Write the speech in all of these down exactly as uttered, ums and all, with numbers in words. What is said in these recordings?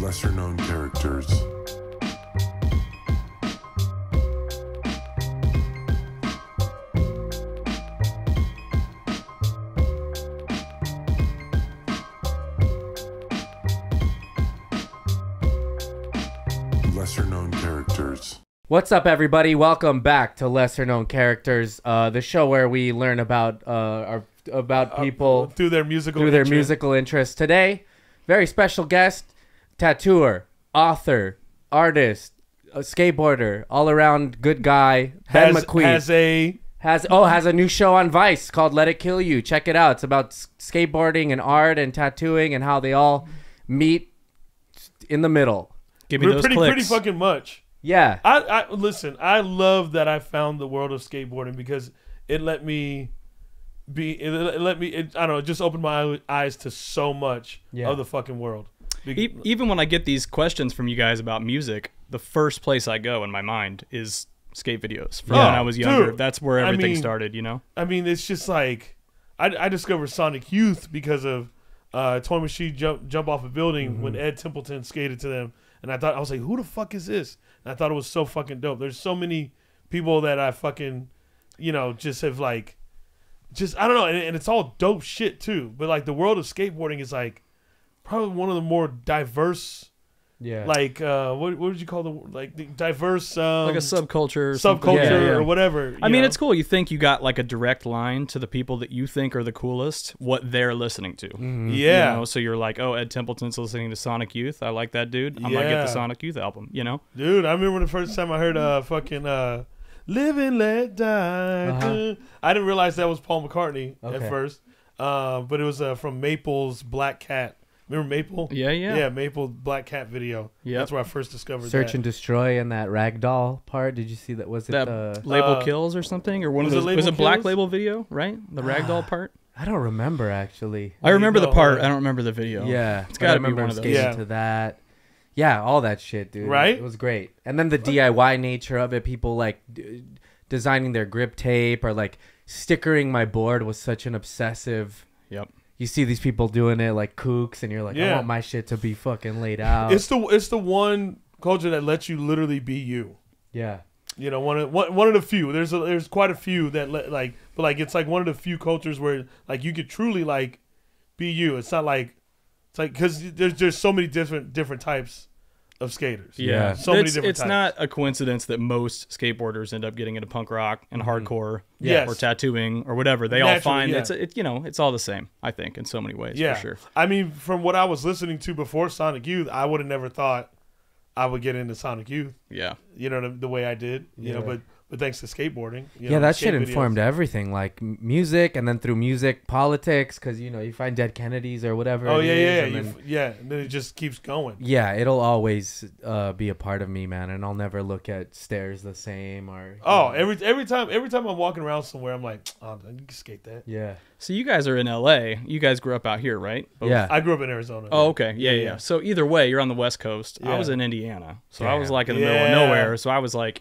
lesser-known characters. Lesser-known characters. What's up, everybody? Welcome back to Lesser-Known Characters, uh, the show where we learn about uh, our, about people uh, through their musical through their interest. musical interests. Today, very special guest, tattooer, author, artist, a skateboarder, all-around good guy. Ben has, McQueen has a has oh has a new show on Vice called Let It Kill You. Check it out. It's about skateboarding and art and tattooing and how they all meet in the middle. Give me We're those pretty, clicks. Pretty fucking much. Yeah. I, I listen, I love that I found the world of skateboarding because it let me be it, it let me it, I don't know, it just opened my eyes to so much yeah. of the fucking world. Be Even when I get these questions from you guys about music, the first place I go in my mind is skate videos from yeah. when I was younger. Dude, that's where everything I mean, started, you know? I mean, it's just like I, I discovered Sonic Youth because of uh Toy Machine jump jump off a building mm-hmm. when Ed Templeton skated to them. And I thought, I was like, who the fuck is this? And I thought it was so fucking dope. There's so many people that I fucking, you know, just have like, just, I don't know. And, and it's all dope shit too. But like the world of skateboarding is like probably one of the more diverse. Yeah. Like, uh, what, what would you call the, like the diverse. Um, like a subculture. Subculture yeah, yeah. or whatever. I mean, know? It's cool. You think you got like a direct line to the people that you think are the coolest, what they're listening to. Mm-hmm. Yeah. You know? So you're like, oh, Ed Templeton's listening to Sonic Youth. I like that dude. I yeah. might get the Sonic Youth album, you know? Dude, I remember the first time I heard uh, fucking uh, Live and Let Die. Uh-huh. I didn't realize that was Paul McCartney okay. at first. Uh, but it was uh, from Maple's Black Cat. Remember Maple? Yeah, yeah. Yeah, Maple Black Cat video. Yeah. That's where I first discovered Search that. and Destroy and that Ragdoll part. Did you see that? Was it that uh, Label uh, Kills or something? Or one was of those, it was a Black Label video, right? The Ragdoll part? I don't remember, actually. I remember the part. Right? I don't remember the video. Yeah. It's got to be one of those. Yeah. To that. Yeah, all that shit, dude. Right? It was great. And then the what? D I Y nature of it. People, like, d designing their grip tape or, like, stickering my board was such an obsessive... Yep. You see these people doing it like kooks, and you're like, yeah. I want my shit to be fucking laid out. It's the it's the one culture that lets you literally be you. Yeah, you know, one of one, one of the few. There's a, there's quite a few that let, like, but like it's like one of the few cultures where like you could truly like be you. It's not like it's like because there's there's so many different different types of skaters. Yeah, so it's, many different. It's types. Not a coincidence that most skateboarders end up getting into punk rock and hardcore, yeah, yes. or tattooing or whatever. They Naturally, all find yeah. it's it, you know it's all the same. I think in so many ways, yeah. for sure. I mean, from what I was listening to before Sonic Youth, I would have never thought I would get into Sonic Youth. Yeah, you know the, the way I did. You yeah. know, but but thanks to skateboarding, you yeah, know, that shit informed videos. everything, like music, and then through music, politics, because you know you find Dead Kennedys or whatever. Oh yeah, is, yeah, and you, then, yeah. And then it just keeps going. Yeah, it'll always uh, be a part of me, man, and I'll never look at stairs the same or. Oh, know. every every time, every time I'm walking around somewhere, I'm like, oh, you can skate that. Yeah. So you guys are in L A. You guys grew up out here, right? Both? Yeah, I grew up in Arizona. Oh, okay, yeah, yeah. yeah. So either way, you're on the West Coast. Yeah. I was in Indiana, so Damn. I was like in the yeah. middle of nowhere. So I was like.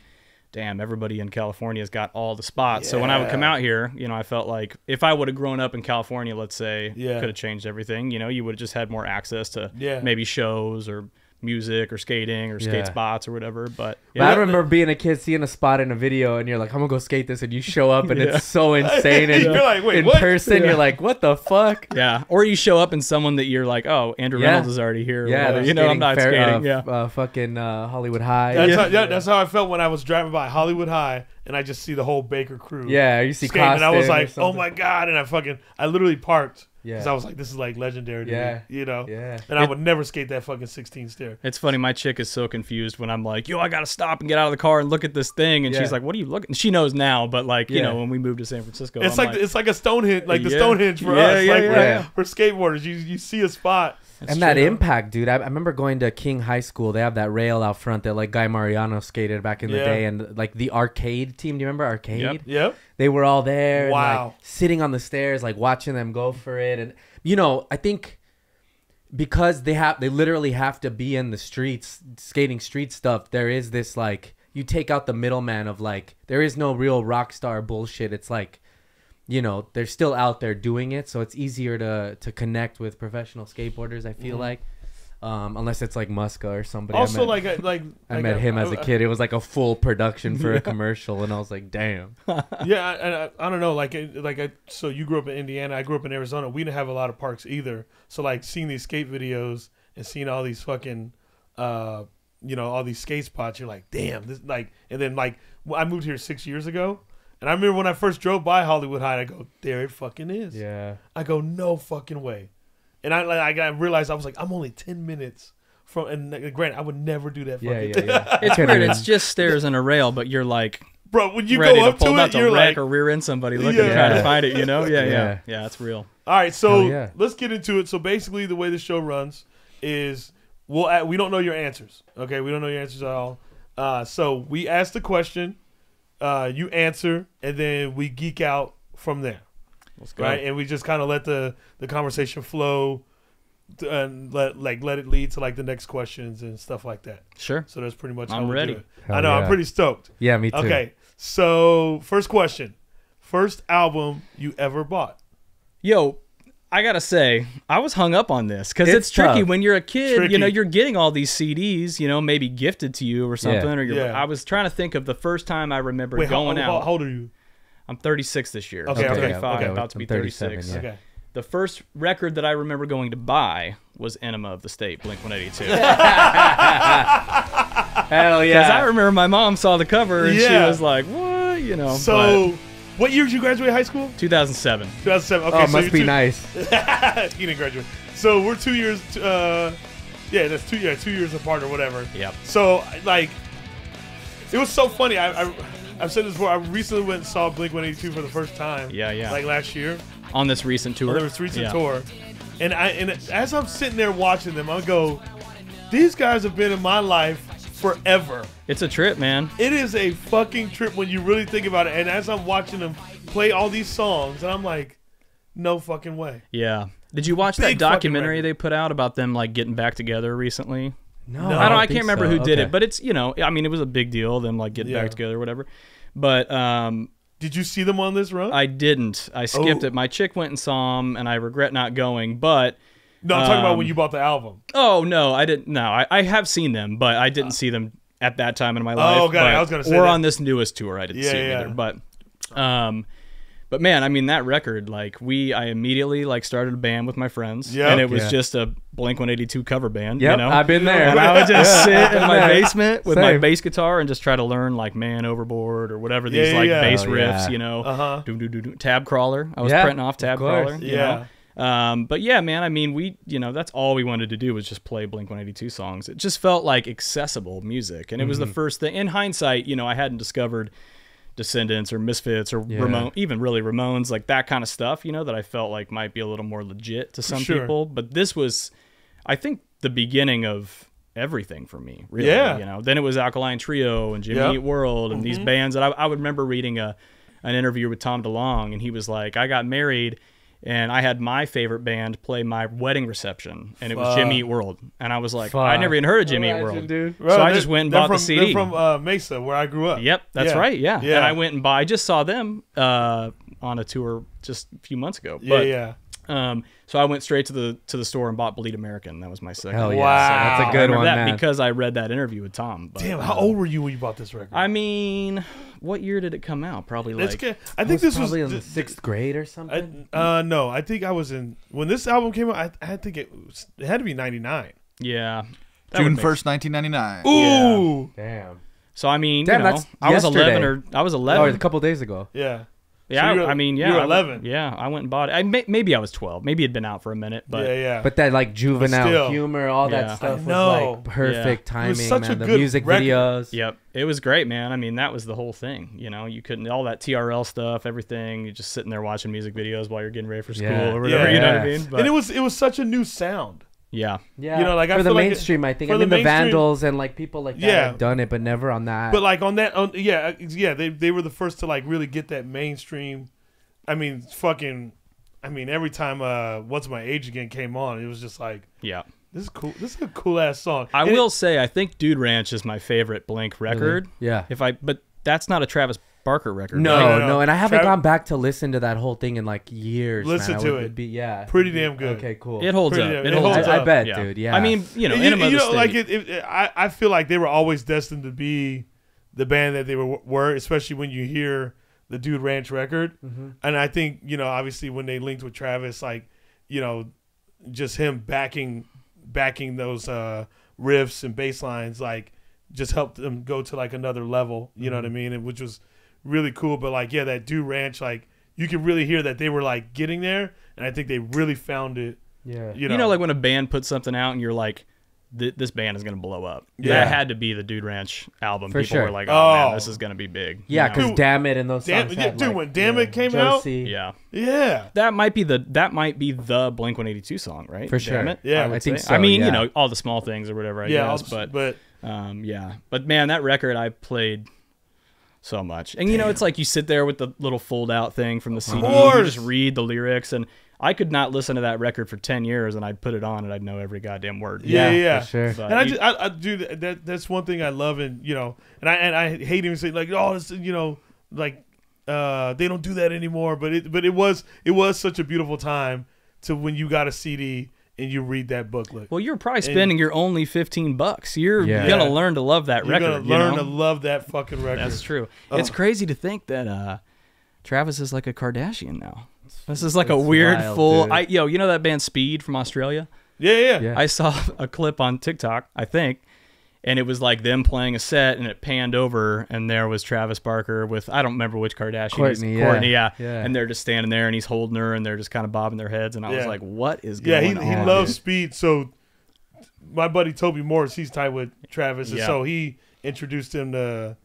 Damn, everybody in California's got all the spots. Yeah. So when I would come out here, you know, I felt like if I would have grown up in California, let's say, yeah. could have changed everything. You know, you would have just had more access to yeah. maybe shows or music or skating or yeah. skate spots or whatever. But, yeah. but I remember being a kid seeing a spot in a video and you're like, I'm going to go skate this. And you show up and yeah. it's so insane. And you're like, wait, in what? person, yeah. you're like, what the fuck? Yeah. Or you show up and someone that you're like, oh, Andrew yeah. Reynolds is already here. Yeah. They're you know, I'm not fair, skating. Uh, yeah. Uh, fucking uh, Hollywood High. That's, yeah. How, yeah, that's how I felt when I was driving by Hollywood High and I just see the whole Baker crew. Yeah. You see Costin. And I was like, oh my God. And I fucking, I literally parked. Because yeah. I was like, this is like legendary to yeah. me, you know? Yeah. And I would it, never skate that fucking sixteen stair. It's funny. My chick is so confused when I'm like, yo, I got to stop and get out of the car and look at this thing. And yeah. she's like, what are you looking? She knows now, but like, yeah. you know, when we moved to San Francisco. It's like, like it's like a Stonehenge, like yeah. the Stonehenge for yeah, us. Yeah, like yeah, we're, yeah. we're skateboarders. You, you see a spot. That's and true. That impact, dude. I, I remember going to King High School. They have that rail out front that like Guy Mariano skated back in yeah. the day, and like the arcade team. Do you remember arcade? Yep. yep. They were all there. Wow. And, like, sitting on the stairs, like watching them go for it, and you know, I think because they have, they literally have to be in the streets, skating street stuff. There is this like, you take out the middleman of like, there is no real rock star bullshit. It's like. You know, they're still out there doing it, so it's easier to to connect with professional skateboarders, I feel mm-hmm. like. Um, unless it's like Muska or somebody. Also, I met, like, a, like I like met a, him as a kid. It was like a full production for yeah. a commercial, and I was like, "Damn." yeah, and I, I, I don't know, like, like I, so you grew up in Indiana. I grew up in Arizona. We didn't have a lot of parks either. So, like, seeing these skate videos and seeing all these fucking, uh, you know, all these skate spots, you're like, "Damn!" This like, and then like I moved here six years ago, and I remember when I first drove by Hollywood High, and I go, "There it fucking is." Yeah. I go, "No fucking way." And I like I realized I was like I'm only ten minutes from and granted I would never do that. Fucking yeah, yeah, yeah. It's weird. It's just stairs and a rail, but you're like, bro, when you go up to, to it, you're like, or rear end somebody looking yeah. trying to find it. You know, yeah, yeah, yeah. yeah it's real. All right, so yeah. let's get into it. So basically, the way the show runs is we'll we don't know your answers. Okay, we don't know your answers at all. Uh, so we ask the question, uh, you answer, and then we geek out from there. Let's go. Right, and we just kind of let the, the conversation flow, to, and let like let it lead to like the next questions and stuff like that. Sure. So that's pretty much. I'm how ready. We do it. I know. Yeah. I'm pretty stoked. Yeah, me too. Okay, so first question: first album you ever bought? Yo, I gotta say, I was hung up on this because it's, it's tricky when you're a kid. Tricky. You know, you're getting all these C Ds, you know, maybe gifted to you or something. Yeah. Or you're, yeah. I was trying to think of the first time I remember Wait, going how, out. How old are you? I'm thirty-six this year. Okay, I'm thirty-five, okay, okay. about to be thirty-six. Yeah. Okay. The first record that I remember going to buy was Enema of the State, Blink one eighty-two. Hell yeah. Because I remember my mom saw the cover and yeah. she was like, what? You know. So, but... what year did you graduate high school? two thousand seven. two thousand seven, okay. Oh, so must be two... nice. You didn't graduate. So, we're two years, uh, yeah, that's two, yeah, two years apart or whatever. Yep. So, like, it was so funny. I. I I've said this before. I recently went and saw Blink one eighty-two for the first time. Yeah, yeah. Like last year. On this recent tour. On this recent yeah. tour. And I and as I'm sitting there watching them, I go, these guys have been in my life forever. It's a trip, man. It is a fucking trip when you really think about it. And as I'm watching them play all these songs, and I'm like, no fucking way. Yeah. Did you watch Big that documentary they put out about them like getting back together recently? No, no, I don't. I, I can't remember so. who did okay. it, but it's you know, I mean, it was a big deal. Them like getting yeah. back together, or whatever. But um, did you see them on this run? I didn't. I skipped oh. it. My chick went and saw them, and I regret not going. But no, I'm um, talking about when you bought the album. Oh no, I didn't. No, I, I have seen them, but I didn't uh, see them at that time in my life. Oh god, but, I was gonna say or that. on this newest tour, I didn't yeah, see them yeah. either. But um, but man, I mean that record, like we, I immediately like started a band with my friends, yep. and it was yeah. just a Blink one eighty-two cover band. Yep, you know? I've been there. And I would just yeah. sit in my basement with Same. my bass guitar and just try to learn like Man Overboard or whatever these yeah, like yeah. bass oh, riffs, yeah. you know, uh-huh. do, do, do, do. Tab Crawler. I was yeah, printing off Tab Crawler. You yeah. know? Um, but yeah, man, I mean, we, you know, that's all we wanted to do was just play Blink one eighty-two songs. It just felt like accessible music, and it mm-hmm. was the first thing. In hindsight, you know, I hadn't discovered Descendants or Misfits or yeah. Ramon, even really Ramones, like that kind of stuff, you know, that I felt like might be a little more legit to some sure. people. But this was, I think, the beginning of everything for me, really. Yeah. You know, then it was Alkaline Trio and Jimmy yep. Eat World and mm-hmm. these bands that I, I would remember reading a an interview with Tom DeLonge, and he was like, I got married and I had my favorite band play my wedding reception, and it was Fuck. Jimmy Eat World. And I was like, Fuck. I never even heard of Jimmy Imagine, Eat World. Dude. Bro, so I just went and bought from, the C D. They're from uh, Mesa, where I grew up. Yep, that's yeah. right, yeah. yeah. And I went and bought, I just saw them uh, on a tour just a few months ago. But, yeah, yeah. Um, so I went straight to the to the store and bought Bleed American. That was my second. Hell yeah. Wow. So that's a good one. That man. Because I read that interview with Tom. But, Damn, how um, old were you when you bought this record? I mean, what year did it come out? Probably like it's, I think this was in the sixth grade or something. I, uh, no, I think I was in when this album came out. I, I think it, was, it had to be ninety-nine. Yeah, June first, nineteen ninety-nine. Ooh, yeah. Damn. So I mean, Damn, you know, that's I was yesterday. eleven or I was eleven oh, a couple days ago. Yeah. Yeah, so I mean, yeah, you were eleven. I went, yeah, I went and bought it. I may, maybe I was twelve. Maybe it'd been out for a minute, but yeah, yeah. But that like juvenile still, humor, all yeah. that stuff was like perfect yeah. timing. It was such man. A the good music record. Videos. Yep, it was great, man. I mean, that was the whole thing. You know, you couldn't all that T R L stuff, everything. You're just sitting there watching music videos while you're getting ready for school yeah. or whatever. Yeah, you know yeah. what I mean? But, and it was it was such a new sound. Yeah, yeah. You know, like for I the mainstream, like it, I think. I mean, the, the Vandals and like people like that yeah. have done it, but never on that. But like on that, on, yeah, yeah. They they were the first to like really get that mainstream. I mean, fucking. I mean, every time uh, What's My Age Again came on, it was just like, yeah, this is cool. This is a cool ass song. I and will it, say, I think Dude Ranch is my favorite Blink record. Really? Yeah. If I, but that's not a Travis Barker record. No, right? no, no, no. And I haven't Tra- gone back to listen to that whole thing in like years. Listen man. to would, it. Be, yeah. Pretty damn good. Okay, cool. It holds Pretty up. It holds up. I, I bet, yeah. dude. Yeah. I mean, you know, you, you know, like it, it, I, I feel like they were always destined to be the band that they were, were especially when you hear the Dude Ranch record. Mm-hmm. And I think, you know, obviously when they linked with Travis, like, you know, just him backing backing those uh, riffs and bass lines, like, just helped them go to like another level, you mm-hmm. know what I mean? And which was really cool. But like, yeah, that Dude Ranch, like you could really hear that they were like getting there, and I think they really found it. Yeah, you know, you know like when a band puts something out and you're like, Th- this band is going to blow up. Yeah. That had to be the Dude Ranch album. For People sure. were like, oh, oh man, this is going to be big. Yeah, because you know? Damn It and those songs. Damn, yeah, dude, like, when Damn yeah, It came Josie. out. Yeah. Yeah. That might be the that might be the Blink one eighty-two song, right? For Damn sure. It? Yeah, I, I think so. I mean, yeah. you know, all the small things or whatever, I yeah, guess. Just, but, but um, yeah. But man, that record I played so much. And you damn. know, it's like you sit there with the little fold out thing from the C D. You just read the lyrics, and I could not listen to that record for ten years, and I'd put it on, and I'd know every goddamn word. Yeah, yeah, yeah. For sure. But and I, you, just, I, I do that. That's one thing I love, and you know, and I and I hate even saying like, oh, this, you know, like uh, they don't do that anymore. But it, but it was, it was such a beautiful time to when you got a C D and you read that booklet. Well, you're probably spending and, your only fifteen bucks. You're yeah. gonna learn to love that you're record. You're gonna learn you know? to love that fucking record. That's true. Uh, it's crazy to think that uh, Travis is like a Kardashian now. This is like it's a weird wild, full. Dude. I yo, you know that band Speed from Australia? Yeah, yeah, yeah. I saw a clip on TikTok, I think, and it was like them playing a set, and it panned over, and there was Travis Barker with I don't remember which Kardashian. Courtney, yeah. Courtney, yeah. yeah. And they're just standing there, and he's holding her, and they're just kind of bobbing their heads, and I yeah. was like, "What is going on?" Yeah, he, he on, loves dude? Speed. So my buddy Toby Morris, he's tied with Travis, yeah. and so he introduced him to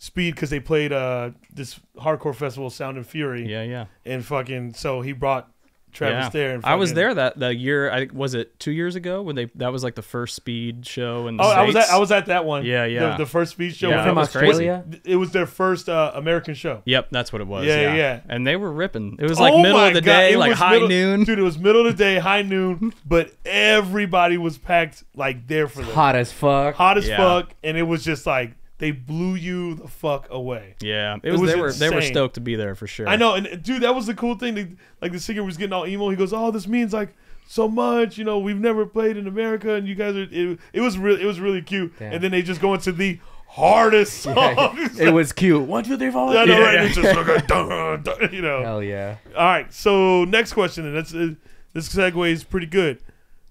Speed because they played uh this hardcore festival, Sound and Fury. Yeah, yeah. And fucking, so he brought Travis yeah. there. And fucking, I was there that the year. I was it two years ago when they that was like the first Speed show in the oh, States. I was at, I was at that one. Yeah, yeah. The, the first Speed show yeah, from Australia. Was, it was their first uh, American show. Yep, that's what it was. Yeah, yeah. yeah. And they were ripping. It was like oh middle of the God. day, it like high middle, noon. Dude, it was middle of the day, high noon, but everybody was packed like there for them. Hot as fuck. Hot as yeah. fuck, and it was just like. They blew you the fuck away. Yeah, it, it was. was they were insane. They were stoked to be there for sure. I know, and dude, that was the cool thing. They, like the singer was getting all emo. He goes, "Oh, this means like so much. You know, we've never played in America, and you guys are." It, it was really, it was really cute. Damn. And then they just go into the hardest song. Yeah, it was cute. One, two, three, four. I know, yeah, right? Yeah. It's just like, dun, dun, you know. Hell yeah. All right. So next question, and that's uh, this segue is pretty good.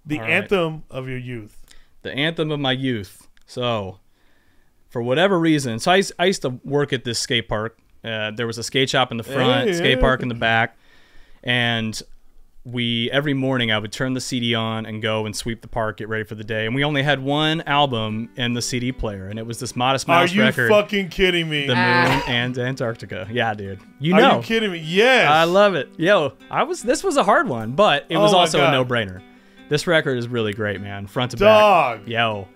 The all anthem right. of your youth. The anthem of my youth. So. For whatever reason, so I, I used to work at this skate park. Uh, there was a skate shop in the front, yeah, yeah. skate park in the back, and we every morning I would turn the C D on and go and sweep the park, get ready for the day. And we only had one album in the C D player, and it was this Modest Mouse record. Are you fucking kidding me? The Moon and Antarctica. Yeah, dude. You know. Are you kidding me? Yes. I love it. Yo, I was. This was a hard one, but it was oh also God. a no-brainer. This record is really great, man. Front to Dog. back. Yo.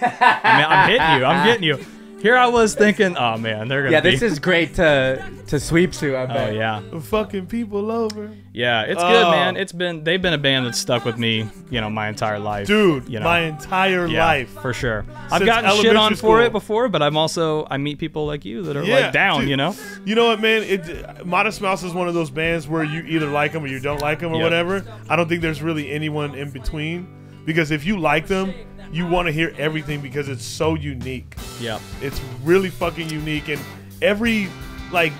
I mean, I'm hitting you. I'm getting you. Here I was thinking, oh man, they're gonna. Yeah, be. This is great to to sweep to. I bet. Oh yeah. The fucking people over. Yeah, it's oh. good, man. It's been they've been a band that's stuck with me, you know, my entire life, dude. You know, my entire yeah, life for sure. Since I've gotten shit on school. for it before, but I'm also I meet people like you that are yeah, like down, dude. you know. You know what, man? It, Modest Mouse is one of those bands where you either like them or you don't like them or yep. whatever. I don't think there's really anyone in between because if you like them. You want to hear everything because it's so unique. Yeah. It's really fucking unique. And every, like,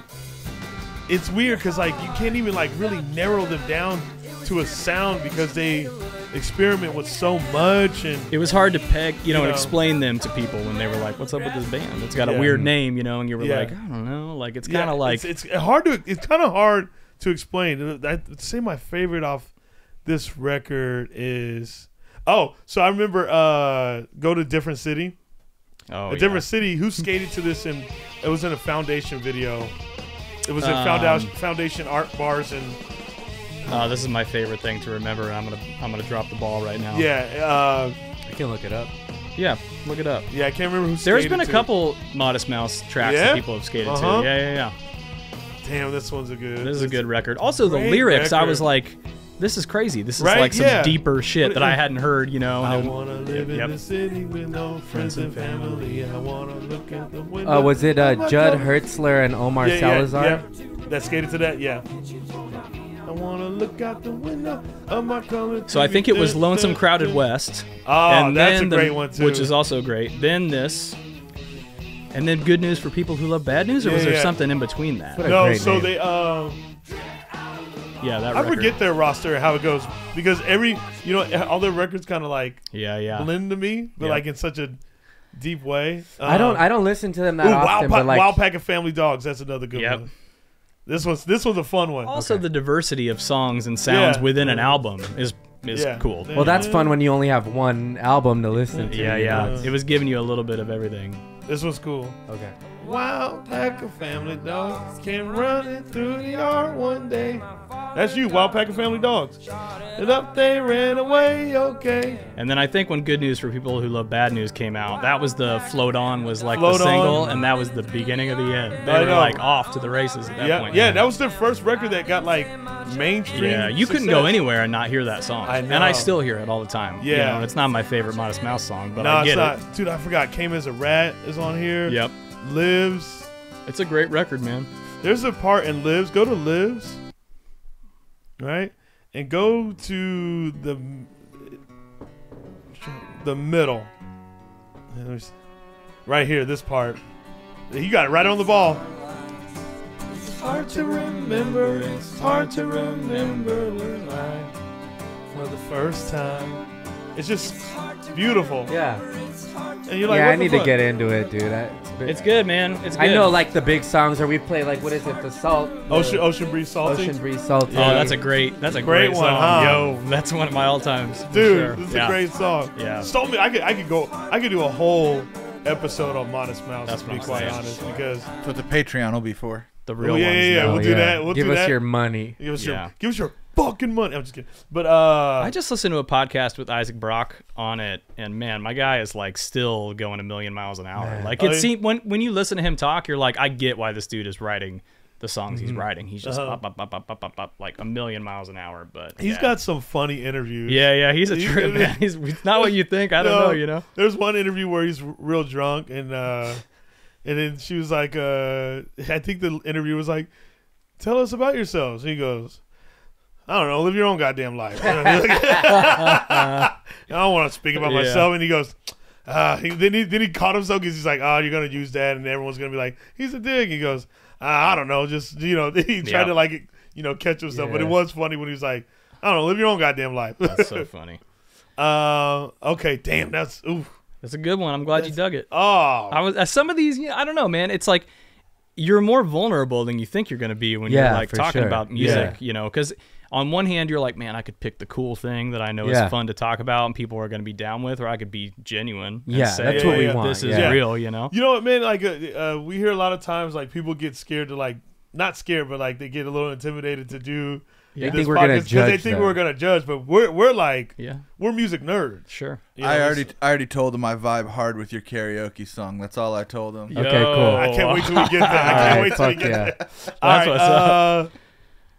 it's weird because, like, you can't even, like, really narrow them down to a sound because they experiment with so much. And it was hard to peg, you know, you know. and explain them to people when they were like, what's up with this band? It's got yeah. a weird name, you know, and you were yeah. like, I don't know. Like, it's kind of yeah, like. It's, it's hard to, it's kind of hard to explain. I'd say my favorite off this record is. Oh, so I remember uh, go to a different city. Oh, a different yeah. city. Who skated to this? And it was in a Foundation video. It was in um, Foundation Foundation art bars and. Uh, this is my favorite thing to remember. I'm gonna I'm gonna drop the ball right now. Yeah, uh, I can look it up. Yeah, look it up. Yeah, I can't remember who. There's skated been a to. couple Modest Mouse tracks yeah? that people have skated uh-huh. to. Yeah, yeah, yeah. Damn, this one's a good. This is a good record. Also, the lyrics. Record. I was like. this is crazy. This is right? like some yeah. deeper shit that I hadn't heard, you know. I want to live yep. in the city with no friends and family. I want to look at the window. Uh, was it uh, Judd Hertzler and Omar yeah, Salazar? Yeah, yeah. That skated to that, yeah. I want to look out the window of my color. So I think it was Lonesome Crowded West. Oh, and that's a great the, one, too. Which is also great. Then this. And then Good News for People Who Love Bad News? Or yeah, was there yeah. something in between that? No, so name. they... Um, Yeah, that record. I forget their roster, how it goes, because every, you know, all their records kind of like yeah, yeah. blend to me, but yeah. like in such a deep way. Um, I don't I don't listen to them that ooh, often. Wild, pa but like... Wild Pack of Family Dogs, that's another good yep. one. This one's this one's a fun one. Also, okay. the diversity of songs and sounds yeah. within an album is is yeah. cool. Well, that's fun when you only have one album to listen to. Yeah, yeah. yeah. It was giving you a little bit of everything. This was cool. Okay. Wild Pack of Family Dogs came running through the yard one day. That's you, Wild Pack of Family Dogs. And up they ran away, okay. And then I think when Good News for People Who Love Bad News came out, that was the Float On was like Float the single, on. and that was the beginning of the end. They I were know. like off to the races at that yeah, point. Yeah, that was their first record that got like mainstream Yeah, you success. couldn't go anywhere and not hear that song. I know. And I still hear it all the time. Yeah. You know, it's not my favorite Modest Mouse song, but no, I get it's not. it. Dude, I forgot. Came as a Rat is on here. Yep. Lives. It's a great record, man. There's a part in Lives. Go to Lives. Right? And go to the the middle. There's, right here, this part. You got it right on the ball. It's hard to remember. It's hard to remember when I for the first time. It's just beautiful. Yeah. And you're like, yeah, I need to get into it, dude. I, it's, bit, it's good, man. It's good. I know, like the big songs where we play, like what is it, the Salt? The Ocean, Ocean Breeze, Salty. Ocean Breeze, Salty. Oh, that's a great, that's a great, great one, song. Huh? Yo, that's one of my all times, dude. Sure. This is yeah. a great song. Yeah. So I could, I could go, I could do a whole episode on Modest Mouse. That's to be quite honest, because that's what the Patreon will be for. The real oh, yeah, ones. Yeah, yeah, we'll oh, do yeah. that. We'll give do us that. your money. Give us yeah. your, give us your. fucking money. I'm just kidding. But uh I just listened to a podcast with Isaac Brock on it, and man, my guy is like still going a million miles an hour. Man. Like it oh, seems when when you listen to him talk, you're like, I get why this dude is writing the songs mm-hmm. he's writing. He's just uh-huh. up, up, up, up, up, up, up, like a million miles an hour. But he's yeah. got some funny interviews. Yeah, yeah, he's a trip, man. He's it's not what you think. I don't no, know, you know. There's one interview where he's real drunk, and uh and then she was like, uh I think the interview was like, tell us about yourselves. And he goes, I don't know, live your own goddamn life. I don't want to speak about yeah. myself. And he goes, uh, he, then, he, then he caught himself because he's like, oh, you're going to use that. And everyone's going to be like, he's a dick. He goes, uh, I don't know. Just, you know, he tried yeah. to like, you know, catch himself. Yeah. But it was funny when he was like, I don't know, live your own goddamn life. That's so funny. Uh, okay, damn, that's, oof. That's a good one. I'm glad that's, you dug it. Oh. I was, some of these, I don't know, man. It's like, you're more vulnerable than you think you're going to be when yeah, you're like talking sure. about music, yeah. you know, because on one hand, you're like, man, I could pick the cool thing that I know yeah. is fun to talk about and people are going to be down with, or I could be genuine. And yeah, say, that's what we want. This is yeah. real, you know? You know what, man? Like, uh, uh, we hear a lot of times, like, people get scared to, like, not scared, but, like, they get a little intimidated to do yeah. this podcast because they think though. we're going to judge, but we're, we're like, yeah. we're music nerds. Sure. You know, I already I already told them I vibe hard with your karaoke song. That's all I told them. Yo. Okay, cool. I can't wait till we get there. I can't right, wait till we get yeah. there. All that's right, what's uh, up.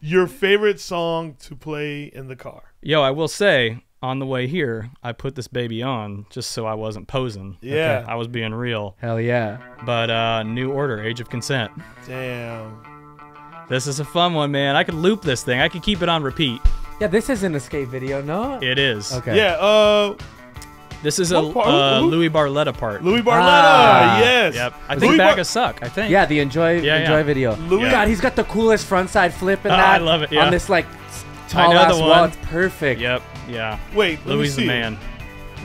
Your favorite song to play in the car? Yo, I will say, on the way here, I put this baby on just so I wasn't posing. Yeah. Okay? I was being real. Hell yeah. But uh, New Order, Age of Consent. Damn. This is a fun one, man. I could loop this thing. I could keep it on repeat. Yeah, this is an escape video, no? It is. Okay. Yeah, uh... This is a uh, Louis Barletta part. Louis Barletta, ah, yes. Yep. I think Louis Bag of Suck, I think. Yeah, the Enjoy yeah, enjoy yeah. video. Louis yeah. God, he's got the coolest front side flip in oh, that. I love it, yeah. On this, like, tall-ass wall. It's perfect. Yep, yeah. Wait, Louis is the man.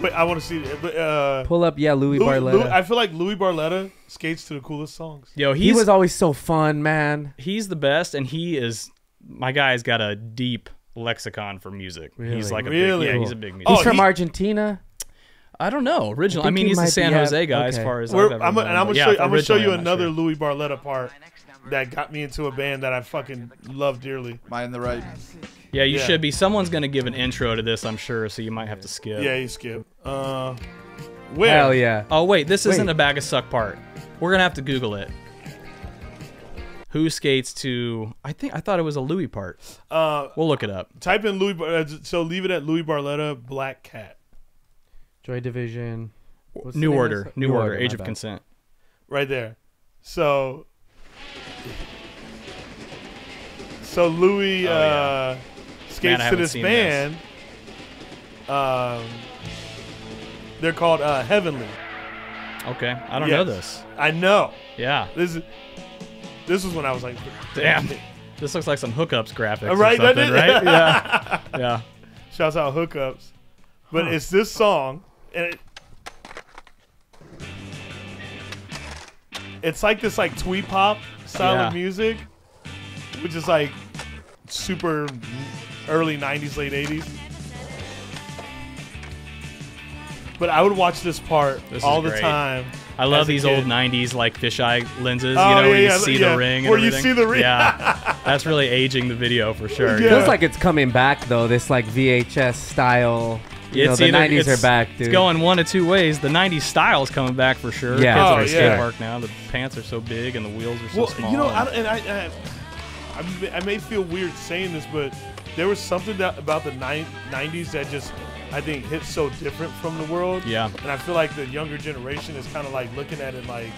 Wait, I want to see it. Uh, Pull up, yeah, Louis, Louis Barletta. Louis, I feel like Louis Barletta skates to the coolest songs. Yo, he's, He was always so fun, man. He's the best, and he is... My guy's got a deep lexicon for music. Really? He's like a really? big... Yeah, he's a big musician. He's from he, Argentina. I don't know. Originally, I, I mean, he he's a San Jose guy okay. as far as I've ever I'm. A, and I'm gonna yeah, show you, I'm gonna show you another sure. Louis Barletta part that got me into a band that I fucking love dearly. Mine in the right. Yeah, you yeah. should be. Someone's gonna give an intro to this, I'm sure. So you might have to skip. Yeah, you skip. Uh, where? Hell yeah. Oh wait, this wait. isn't a Bag of Suck part. We're gonna have to Google it. who skates to, I think, I thought it was a Louis part. Uh, we'll look it up. Type in Louis, uh, so leave it at Louis Barletta, Black Cat. Joy Division. What's New Order. New, New Order, Order Age of Consent. Right there. So, so Louis oh, uh, yeah. skates Man, to this band. This. Um, they're called uh, Heavenly. Okay, I don't yes. know this. I know. Yeah. This is, this was when I was like, damn, this looks like some hookups graphics. Right, or something, right? Yeah. Yeah. Shouts out hookups, but huh. it's this song, and it, it's like this like twee pop style yeah. of music, which is like super early nineties, late eighties. But I would watch this part this all the time. I love these kid. old nineties like fisheye lenses, oh, you know, yeah, where you yeah, see yeah. the ring. Where everything. you see the ring. Yeah, that's really aging the video for sure. Yeah. It feels like it's coming back though. This like V H S style. You it's know, the either, nineties are back, dude. It's going one of two ways. The nineties style is coming back for sure. Yeah, kids oh, at our skate yeah. park now. The pants are so big and the wheels are so well, small. You know, I, and I, I, I, I may feel weird saying this, but there was something that about the nineties that just, I think, hits so different from the world. Yeah. And I feel like the younger generation is kind of like looking at it like,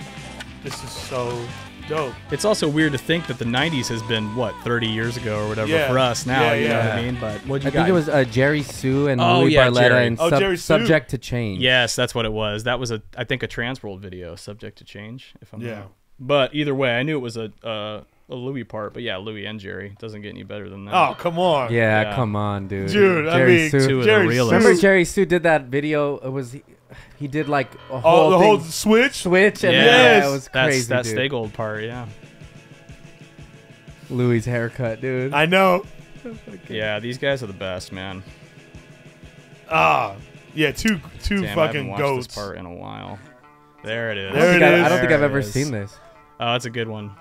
this is so dope. It's also weird to think that the nineties has been, what, thirty years ago or whatever yeah. for us now. Yeah, yeah. You know what I mean? But what'd you I got? think it was uh, Jerry Sue and oh, Louis yeah, Barletta Jerry. and oh, sub Subject to Change. Yes, that's what it was. That was, a, I think, a Trans World video, Subject to Change, if I'm yeah. right. But either way, I knew it was a... Uh, A Louis part, but yeah, Louis and Jerry doesn't get any better than that. Oh, come on! Yeah, yeah. come on, dude. Dude, Jerry I mean, Sue, two of Jerry the realists. Remember Jerry Sue did that video? It was he, he did like a whole oh, the thing, whole switch, switch, and yes. yeah, it was crazy. That's that Stay-Gold part, yeah. Louis' haircut, dude. I know. Yeah, these guys are the best, man. Ah, yeah, two two Damn, fucking I haven't watched goats. This part in a while. There it is. There it I, is. I don't think I've ever seen this. Oh, that's a good one.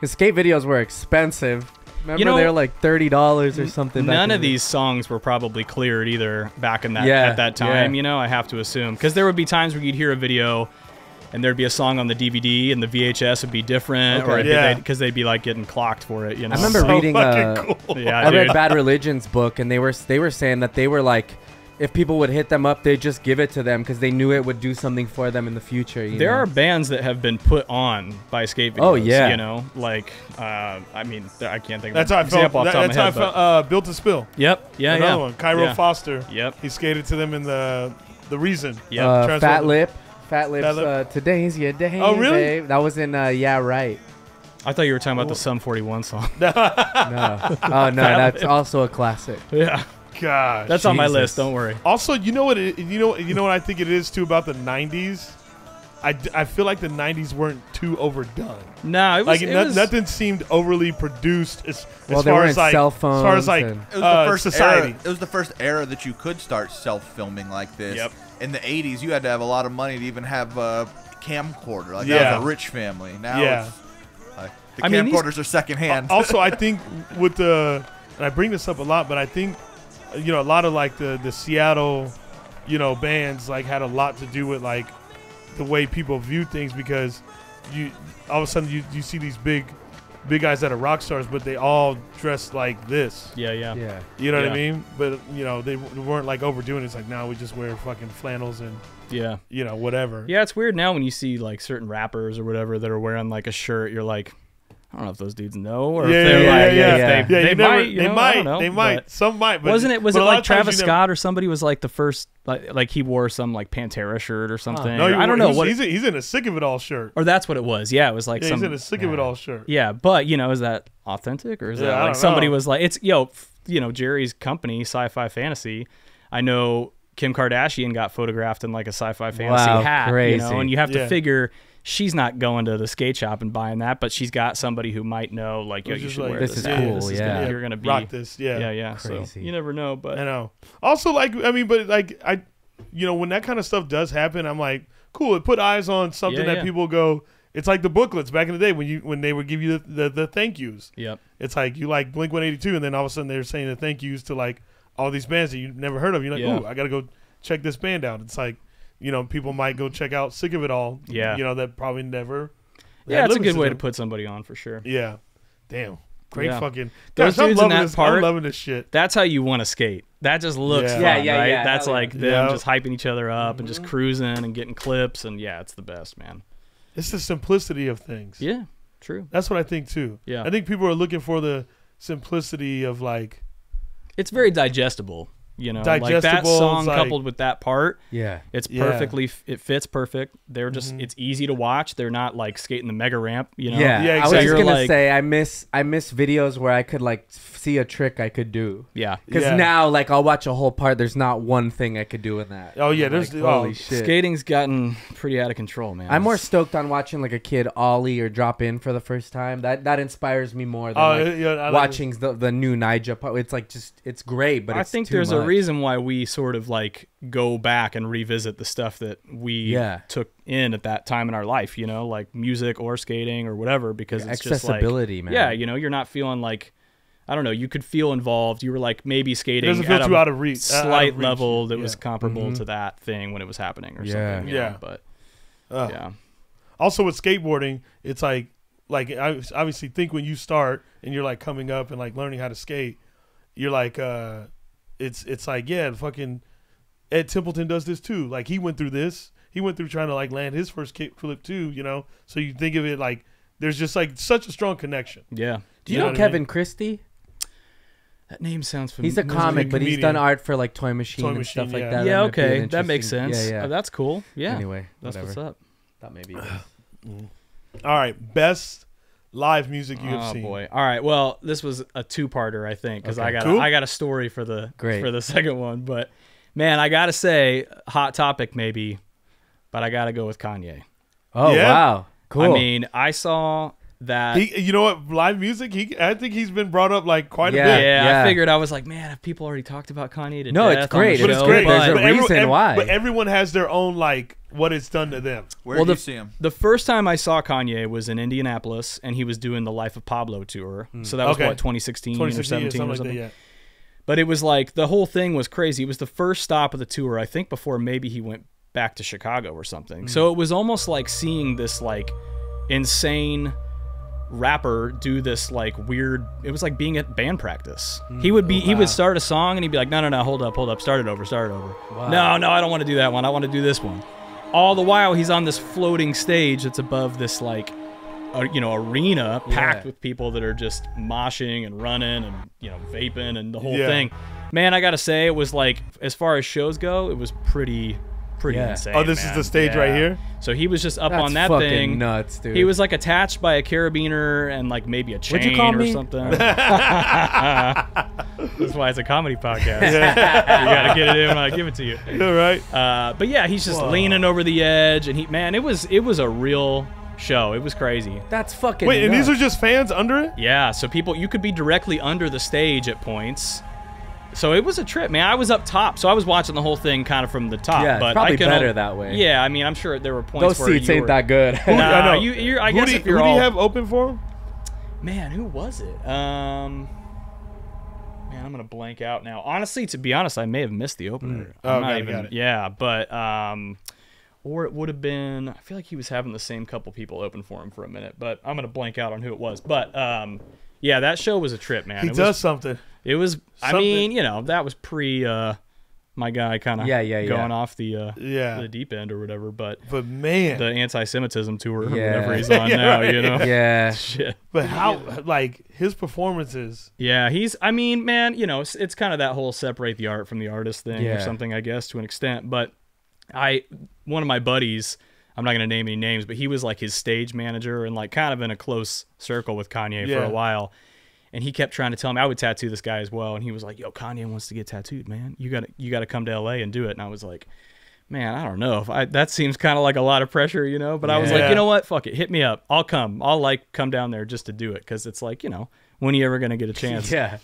His skate videos were expensive. Remember, you know, they were like thirty dollars or something. None of these songs were probably cleared either back in that yeah, at that time. Yeah. You know, I have to assume, because there would be times where you'd hear a video, and there'd be a song on the D V D, and the V H S would be different, okay, or yeah. because they'd, they'd be like getting clocked for it. You know, I remember so reading. Uh, cool. yeah, I dude. read Bad Religion's book, and they were they were saying that they were like, if people would hit them up, they'd just give it to them because they knew it would do something for them in the future. You there know? are bands that have been put on by skate videos. Oh, yeah. You know, like, uh, I mean, I can't think of that's an example felt, off the that, top of my head. That's how I felt, uh, Built to Spill. Yep. Yeah, Another yeah. one. Cairo yeah. Foster. Yep. He skated to them in the the Reason. Yep. Uh, Fat Lip. Fat Lip's Fat Lip. uh, Today's Your Day. Oh, really? Babe. That was in uh, Yeah Right. I thought you were talking about oh. the Sum forty-one song. No. no. Oh, no. That's also a classic. Yeah. God, that's Jesus. on my list. Don't worry. Also, you know what? It, you know, you know what I think it is too about the nineties. I, I feel like the nineties weren't too overdone. No, it was, like it no, was, nothing seemed overly produced as, well, as far as like cell phones as far as like and, uh, it was the first society. Era, it was the first era that you could start self filming like this. Yep. In the eighties, you had to have a lot of money to even have a camcorder. Like yeah. that was a rich family. Now, yeah. it's, like, the I camcorders mean, these, are secondhand. Also, I think with the and I bring this up a lot, but I think. You know, a lot of like the the Seattle, you know, bands like had a lot to do with like the way people view things, because you all of a sudden you, you see these big big guys that are rock stars, but they all dress like this. Yeah, yeah, yeah. You know yeah. what I mean? But you know, they weren't like overdoing it. It's like now we just wear fucking flannels and yeah, you know, whatever. Yeah, it's weird now when you see like certain rappers or whatever that are wearing like a shirt. You're like, I don't know if those dudes know, or yeah, if they're yeah, like, yeah, yeah. If they, yeah, they, never, might, you know, they might, know, they might, they might, some might. But, wasn't it? Was it like Travis Scott or somebody was like the first, like, like he wore some like Pantera shirt or something? Oh, no, or, I don't know. What, he's, he's in a Sick of It All shirt, or that's what it was. Yeah, it was like yeah, some, he's in a Sick yeah. of It All shirt. Yeah, but you know, is that authentic or is yeah, that like somebody know. was like, it's yo, you know, Jerry's company, Sci-Fi Fantasy. I know Kim Kardashian got photographed in like a Sci-Fi Fantasy wow, hat, crazy. you know, and you have yeah. to figure. She's not going to the skate shop and buying that, but she's got somebody who might know, like, yo, you should like, wear this. This is hat. cool, this is yeah. Gonna, you're gonna be rock this, yeah, yeah, yeah. Crazy. So you never know, but I know. Also, like, I mean, but like, I, you know, when that kind of stuff does happen, I'm like, cool. It put eyes on something yeah, that yeah. people go. It's like the booklets back in the day when you when they would give you the the, the thank yous. Yep. It's like you like Blink one eighty-two, and then all of a sudden they're saying the thank yous to like all these bands that you never heard of. You're like, yeah. ooh, I gotta go check this band out. It's like. You know, people might go check out Sick of It All. Yeah. You know, that probably never. Yeah, it's a good way to put somebody on for sure. Yeah. Damn. Great yeah. fucking. Gosh, I'm, loving this, part, I'm loving this shit. That's how you want to skate. That just looks yeah. fun, yeah, yeah, right? Yeah, that's like yeah. them just hyping each other up mm-hmm. and just cruising and getting clips. And yeah, it's the best, man. It's the simplicity of things. Yeah, true. That's what I think too. Yeah. I think people are looking for the simplicity of like. It's very digestible. You know, like that song like, coupled with that part, yeah, it's perfectly, yeah. it fits perfect. They're just, mm-hmm. it's easy to watch. They're not like skating the mega ramp, you know? Yeah, yeah exactly. I was just gonna like, say, I miss, I miss videos where I could like see a trick I could do. Yeah. Because yeah. now, like, I'll watch a whole part. There's not one thing I could do in that. Oh yeah, there's like, the, holy oh. shit. Skating's gotten pretty out of control, man. I'm more stoked on watching like a kid ollie or drop in for the first time. That that inspires me more than oh, like, yeah, like watching the the new Nija part. It's like just, it's great, but it's I think too there's much. a reason why we sort of like go back and revisit the stuff that we yeah. took in at that time in our life, you know, like music or skating or whatever, because yeah, it's accessibility, just like, man. Yeah, you know, you're not feeling like, I don't know, you could feel involved. You were like maybe skating it doesn't feel at too a out of reach, slight out of reach. level that yeah. was comparable mm-hmm. to that thing when it was happening or yeah. something. You yeah, know? but uh, yeah. Also with skateboarding, it's like like I obviously think when you start and you're like coming up and like learning how to skate, you're like. uh It's it's like, yeah, fucking Ed Templeton does this too. Like he went through this. He went through trying to like land his first kickflip too, you know? So you think of it like there's just like such a strong connection. Yeah. Do you, you know, know Kevin I mean? Christie? That name sounds familiar. He's a comic, a but he's done art for like Toy Machine, Toy Machine and stuff yeah. like that. Yeah, okay. That makes sense. Yeah, yeah. Oh, that's cool. Yeah. Anyway, that's whatever. What's up. That may be. mm. All right. Best live music you have oh, seen. Oh boy! All right. Well, this was a two-parter, I think, because okay. I got cool. I got a story for the Great. for the second one. But man, I gotta say, hot topic maybe, but I gotta go with Kanye. Oh yeah. wow! Cool. I mean, I saw that. He, you know what? Live music. He, I think he's been brought up like quite yeah, a bit. Yeah, yeah. I figured I was like, man, have people already talked about Kanye to no, death? No, it's great. But it's great. But There's but a every, reason every, why. But everyone has their own like. What it's done to them. Where well, did the, you see him? The first time I saw Kanye was in Indianapolis, and he was doing the Life of Pablo tour. Mm. So that was, okay. what, twenty sixteen, twenty sixteen or seventeen or something? Or something. Like that, yeah. But it was like, the whole thing was crazy. It was the first stop of the tour, I think, before maybe he went back to Chicago or something. Mm. So it was almost like seeing this like insane rapper do this like weird, it was like being at band practice. Mm. He would be, oh, wow. he would start a song, and he'd be like, no, no, no, hold up, hold up, start it over, start it over. Wow. No, no, I don't want to do that one. I want to do this one. All the while, he's on this floating stage that's above this, like, uh, you know, arena packed yeah. with people that are just moshing and running and, you know, vaping and the whole yeah. thing. Man, I got to say, it was like, as far as shows go, it was pretty, pretty yeah. insane. Oh, this man. is the stage yeah. right here? So he was just up that's on that fucking thing. nuts, dude. He was, like, attached by a carabiner and, like, maybe a chain What'd you call or me? something. That's why it's a comedy podcast. Yeah. You gotta get it in when I give it to you. All right. Uh, but yeah, he's just Whoa. leaning over the edge, and he man, it was it was a real show. It was crazy. That's fucking. Wait, nuts. and these are just fans under it? Yeah. So people, you could be directly under the stage at points. So it was a trip, man. I was up top, so I was watching the whole thing kind of from the top. Yeah, but probably I could better all, that way. Yeah, I mean, I'm sure there were points. Those where seats you ain't were, that good. Nah, I know. You, you're, I who guess do you, if you're who all, do you have open for him? Man, who was it? Um. Man, I'm gonna blank out now. Honestly, to be honest, I may have missed the opener. Mm. Oh, got it, even, got it. Yeah, but um, or it would have been. I feel like he was having the same couple people open for him for a minute, but I'm gonna blank out on who it was. But um, yeah, that show was a trip, man. He it does was, something. It was. Something. I mean, you know, that was pre uh, my guy kind of yeah, yeah, going yeah. off the uh, yeah. the deep end or whatever. But but man, the anti-Semitism tour, yeah. or whatever he's on yeah, now, right. you know, yeah, shit. But how like his performances? Yeah, he's. I mean, man, you know, it's, it's kind of that whole separate the art from the artist thing yeah. or something, I guess, to an extent. But I, one of my buddies, I'm not gonna name any names, but he was like his stage manager and like kind of in a close circle with Kanye yeah. for a while. And he kept trying to tell me I would tattoo this guy as well. And he was like, yo, Kanye wants to get tattooed, man. You got to you got to come to L A and do it. And I was like, man, I don't know. If I, that seems kind of like a lot of pressure, you know. But yeah. I was like, you know what? Fuck it. Hit me up. I'll come. I'll, like, come down there just to do it. Because it's like, you know, when are you ever going to get a chance? yeah.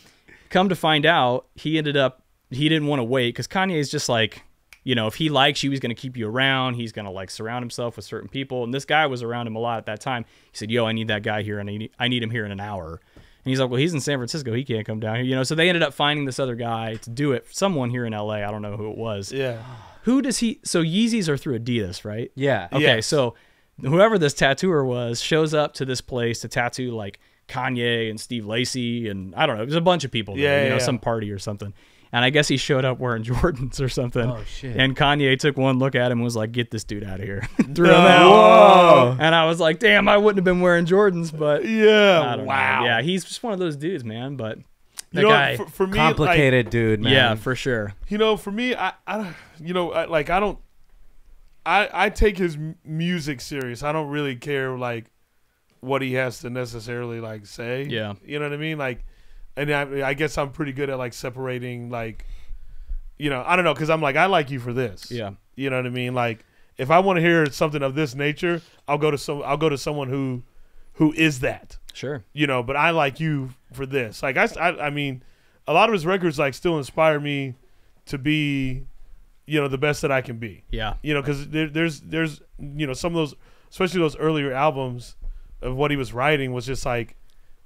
Come to find out, he ended up, he didn't want to wait. Because Kanye's just like, you know, if he likes you, he's going to keep you around. He's going to, like, surround himself with certain people. And this guy was around him a lot at that time. He said, yo, I need that guy here. And I need, I need him here in an hour. And he's like, well, he's in San Francisco. He can't come down here. You know, so they ended up finding this other guy to do it. Someone here in L A. I don't know who it was. Yeah. Who does he... So Yeezys are through Adidas, right? Yeah. Okay, yes. So whoever this tattooer was shows up to this place to tattoo, like, Kanye and Steve Lacy and I don't know, it was a bunch of people yeah, there, yeah, you know, yeah. some party or something. And I guess he showed up wearing Jordans or something. Oh, shit. And Kanye took one look at him and was like, get this dude out of here. Threw no. him out. Whoa. And I was like, damn, I wouldn't have been wearing Jordans, but yeah, wow. Know. Yeah, he's just one of those dudes, man, but that you know, guy, for, for me, complicated like, dude, man. Yeah, for sure. You know, for me, I, I you know, I, like, I don't, I, I take his music serious. I don't really care, like, what he has to necessarily, like, say. Yeah. You know what I mean? Like, and I, I guess I'm pretty good at like separating, like, you know, I don't know, because I'm like, I like you for this. Yeah. You know what I mean? Like, if I want to hear something of this nature, I'll go to some, I'll go to someone who, who is that. Sure. You know, but I like you for this. Like, I, I, I mean, a lot of his records like still inspire me to be, you know, the best that I can be. Yeah. You know, because there, there's, there's, you know, some of those, especially those earlier albums of what he was writing was just like,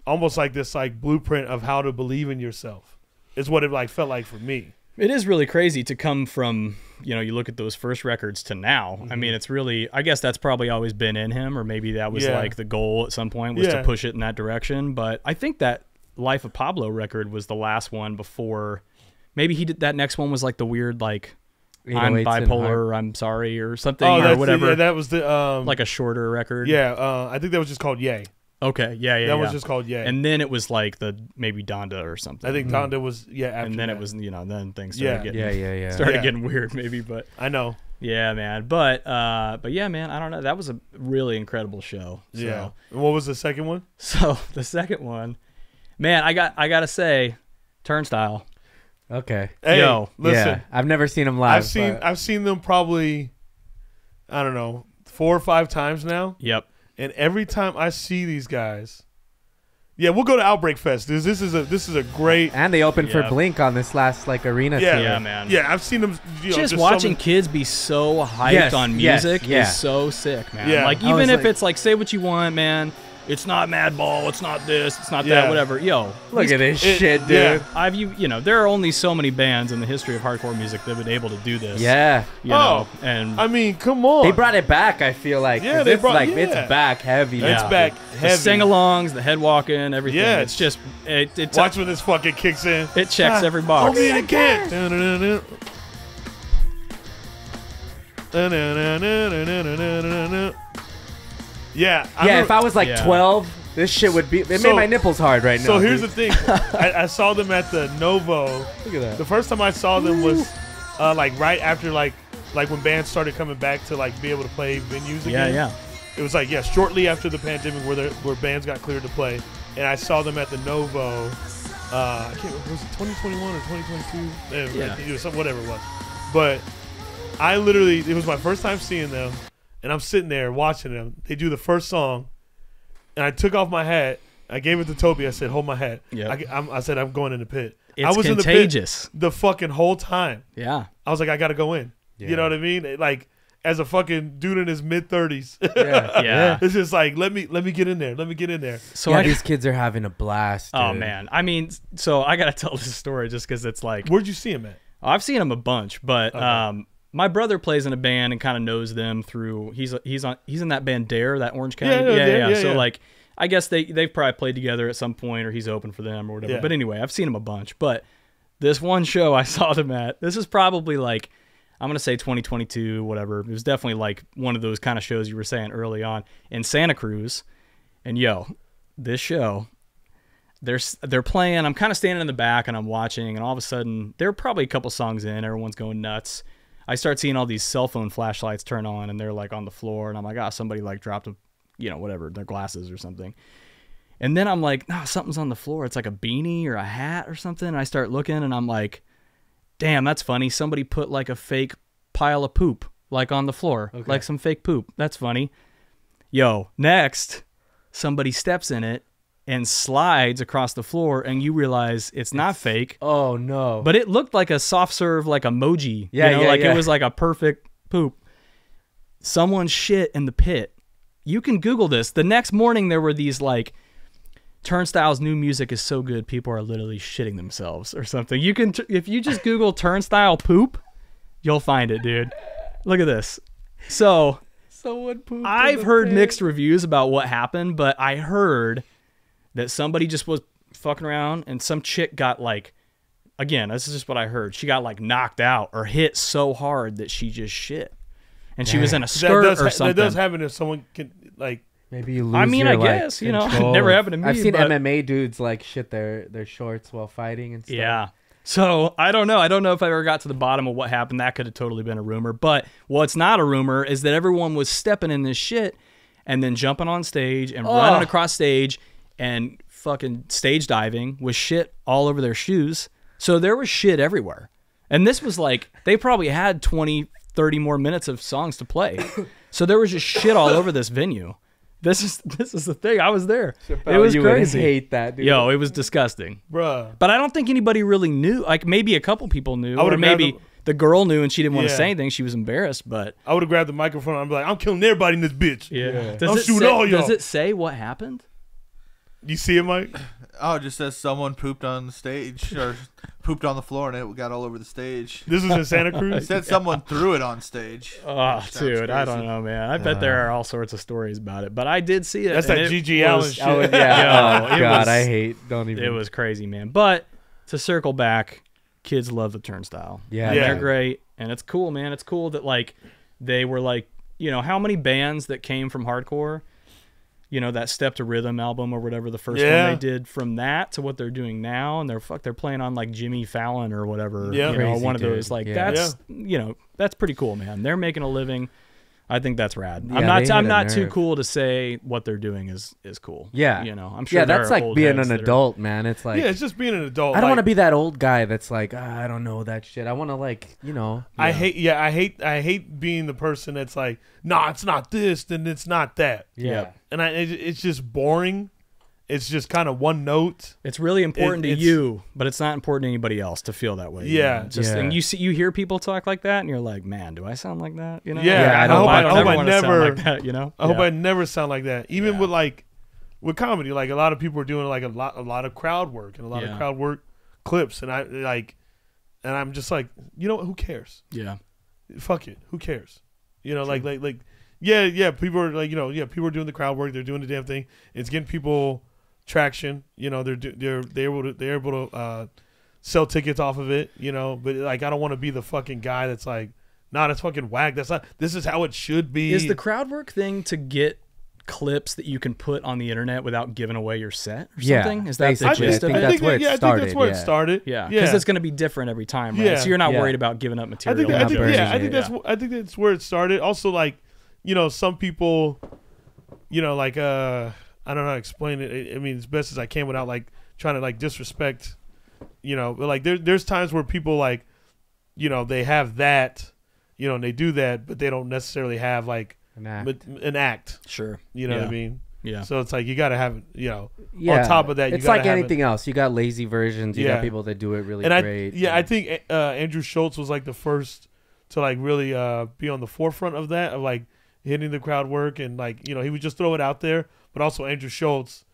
almost like this like blueprint of how to believe in yourself is what it like felt like for me. It is really crazy to come from, you know, you look at those first records to now. Mm-hmm. I mean, it's really, I guess that's probably always been in him, or maybe that was yeah. like the goal at some point was yeah. to push it in that direction. But I think that Life of Pablo record was the last one before, maybe he did that next one was like the weird, like, I'm bipolar, I'm sorry, or something oh, or whatever. The, yeah, that was the, um, like a shorter record. Yeah. Uh, I think that was just called Yay. Okay, yeah, yeah, that yeah. was just called yeah. And then it was like the maybe Donda or something. I think Donda mm. was yeah. After and then that. it was you know then things started yeah. getting yeah yeah yeah started yeah. getting weird maybe, but I know yeah man, but uh but yeah man, I don't know, that was a really incredible show. So. Yeah. And what was the second one? So the second one, man, I got I gotta say, Turnstile. Okay. Hey, yo, listen, yeah. I've never seen them live. I've seen but... I've seen them probably, I don't know, four or five times now. Yep. And every time I see these guys, yeah, we'll go to Outbreak Fest. This, this is a this is a great. And they opened yeah. for Blink on this last like arena. Yeah, tour. yeah, man. Yeah, I've seen them. You know, just, just watching some... kids be so hyped yes, on music yes, yeah. is so sick, man. Yeah. Like even if like... it's like, say what you want, man. It's not Madball. It's not this. It's not yeah. that. Whatever. Yo, look at this it, shit, dude. Yeah. I've you you know there are only so many bands in the history of hardcore music that've been able to do this. Yeah. You oh, know, and I mean, come on. They brought it back. I feel like yeah, they brought like yeah. it's back heavy. Yeah. It's back heavy. The sing-alongs, the head walking, everything. Yeah, it's just it. it Watch when this fucking kicks in. It checks ah, every box. Oh, man, I can't. Yeah. I yeah, remember, if I was like yeah. twelve, this shit would be. It so, made my nipples hard right now. So here's dude. the thing. I, I saw them at the Novo. Look at that. The first time I saw them was uh, like right after like like when bands started coming back to like be able to play venues again. Yeah, yeah. It was like yeah, shortly after the pandemic where there, where bands got cleared to play, and I saw them at the Novo. Uh, I can't remember, was it twenty twenty-one or twenty twenty-two? Yeah, yeah. It was something, whatever it was. But I literally, it was my first time seeing them. And I'm sitting there watching them. They do the first song, and I took off my hat. I gave it to Toby. I said, "Hold my hat." Yep. I, I'm, I said, "I'm going in the pit." It's I was contagious. in the pit the fucking whole time. Yeah. I was like, I gotta go in. Yeah. You know what I mean? Like, as a fucking dude in his mid thirties. Yeah. yeah. It's just like, let me let me get in there. Let me get in there. So yeah, I, these kids are having a blast. Dude. Oh man. I mean, so I gotta tell this story just because it's like, where'd you see him at? I've seen him a bunch, but. Okay. Um, My brother plays in a band and kind of knows them through. He's he's on he's in that band Dare, that Orange County. Yeah, yeah, yeah. yeah, yeah, yeah. So like, I guess they they've probably played together at some point, or he's open for them or whatever. Yeah. But anyway, I've seen him a bunch. But this one show I saw them at. This is probably like, I'm gonna say twenty twenty-two, whatever. It was definitely like one of those kind of shows you were saying early on in Santa Cruz. And yo, this show. They're, they're playing. I'm kind of standing in the back and I'm watching. And all of a sudden, there are probably a couple songs in. Everyone's going nuts. I start seeing all these cell phone flashlights turn on, and they're like on the floor, and I'm like, oh, somebody like dropped a, you know, whatever, their glasses or something. And then I'm like, no, something's on the floor. It's like a beanie or a hat or something. And I start looking, and I'm like, damn, that's funny. Somebody put like a fake pile of poop like on the floor, okay. like some fake poop. That's funny. Yo, next, somebody steps in it and slides across the floor, and you realize it's not fake. Oh, no. But it looked like a soft serve, like emoji. Yeah, you know, yeah, like yeah. It was like a perfect poop. Someone shit in the pit. You can Google this. The next morning, there were these like, Turnstile's new music is so good, people are literally shitting themselves or something. You can, if you just Google Turnstile poop, you'll find it, dude. Look at this. So, Someone pooped I've heard pit. mixed reviews about what happened, but I heard... that somebody just was fucking around and some chick got like, again, this is just what I heard. She got like knocked out or hit so hard that she just shit. And Damn. she was in a skirt that does, or something. That does happen if someone can like. Maybe you lose. I mean, your, I guess like, you know, it never happened to me. I've seen but... M M A dudes like shit their their shorts while fighting and stuff. Yeah. So I don't know. I don't know if I ever got to the bottom of what happened. That could have totally been a rumor. But what's not a rumor is that everyone was stepping in this shit and then jumping on stage and oh. running across stage and fucking stage diving with shit all over their shoes. So there was shit everywhere. And this was like they probably had twenty, thirty more minutes of songs to play. So there was just shit all over this venue. This is this is the thing. I was there. Chappelle, it was you crazy. Would hate that, dude. Yo, it was disgusting, bruh. But I don't think anybody really knew. Like maybe a couple people knew, I or maybe the, the girl knew and she didn't yeah. want to say anything. She was embarrassed. But I would have grabbed the microphone. And I'm like, I'm killing everybody in this bitch. Yeah. yeah. Does I'm it shooting say, all y'all. Does it say what happened? You see it, Mike? Oh, it just says someone pooped on the stage or pooped on the floor and it got all over the stage. This was in Santa Cruz? It said someone threw it on stage. Oh, dude, crazy. I don't know, man. I bet uh, there are all sorts of stories about it, but I did see it. That's that G G Allen shit. Was, yeah. Yo, oh, God, was, I hate. Don't even. It was crazy, man. But to circle back, kids love the Turnstile. Yeah. yeah. They're great, and it's cool, man. It's cool that, like, they were, like, you know, how many bands that came from hardcore... You know, that Step to Rhythm album or whatever, the first yeah. one they did, from that to what they're doing now, and they're fuck they're playing on like Jimmy Fallon or whatever. Yeah. You know, Crazy one of those dude. like yeah. that's yeah. you know, that's pretty cool, man. They're making a living. I think that's rad. Yeah, I'm not I'm not nerve. too cool to say what they're doing is is cool. Yeah. You know, I'm sure. Yeah, that's like being an adult, are, man. It's like Yeah, it's just being an adult. I don't like, want to be that old guy that's like, ah, I don't know that shit. I wanna like, you know. I yeah. hate yeah, I hate I hate being the person that's like, nah, it's not this, then it's not that. Yeah. yeah. And I, it, it's just boring. It's just kind of one note. It's really important it, to you, but it's not important to anybody else to feel that way. Yeah. You know? Just, yeah. And you see, you hear people talk like that, and you're like, man, do I sound like that? You know? Yeah. yeah I, I hope I, I, hope I never sound like that. You know? I yeah. hope I never sound like that. Even yeah. with like, with comedy, like a lot of people are doing like a lot, a lot of crowd work and a lot yeah. of crowd work clips, and I like, and I'm just like, you know what? Who cares? Yeah. Fuck it. Who cares? You know, True. like like like. Yeah, yeah, people are like, you know, yeah, people are doing the crowd work. They're doing the damn thing. It's getting people traction. You know, they're they're they're able to they're able to uh, sell tickets off of it. You know, but like, I don't want to be the fucking guy that's like, nah, that's fucking whack. That's not. This is how it should be. Is the crowd work thing to get clips that you can put on the internet without giving away your set or something? Yeah, is that the gist of it? I think that's where it started. Yeah, because yeah. it's going to be different every time, right? Yeah. So you're not yeah. worried about giving up material. I think, I think, yeah, yeah, I think that's yeah. I think that's where it started. Also, like. You know, some people, you know, like, uh, I don't know how to explain it. I, I mean, as best as I can without, like, trying to, like, disrespect, you know. But, like, there, there's times where people, like, you know, they have that, you know, and they do that, but they don't necessarily have, like, an act. An act sure. You know yeah. what I mean? Yeah. So it's like you gotta have, you know, yeah. on top of that, you it's gotta like have anything it. else. You got lazy versions. You yeah. got people that do it really and great. I, yeah, and... I think uh, Andrew Schultz was, like, the first to, like, really uh, be on the forefront of that, of, like, hitting the crowd work, and like, you know, he would just throw it out there. But also Andrew Schultz,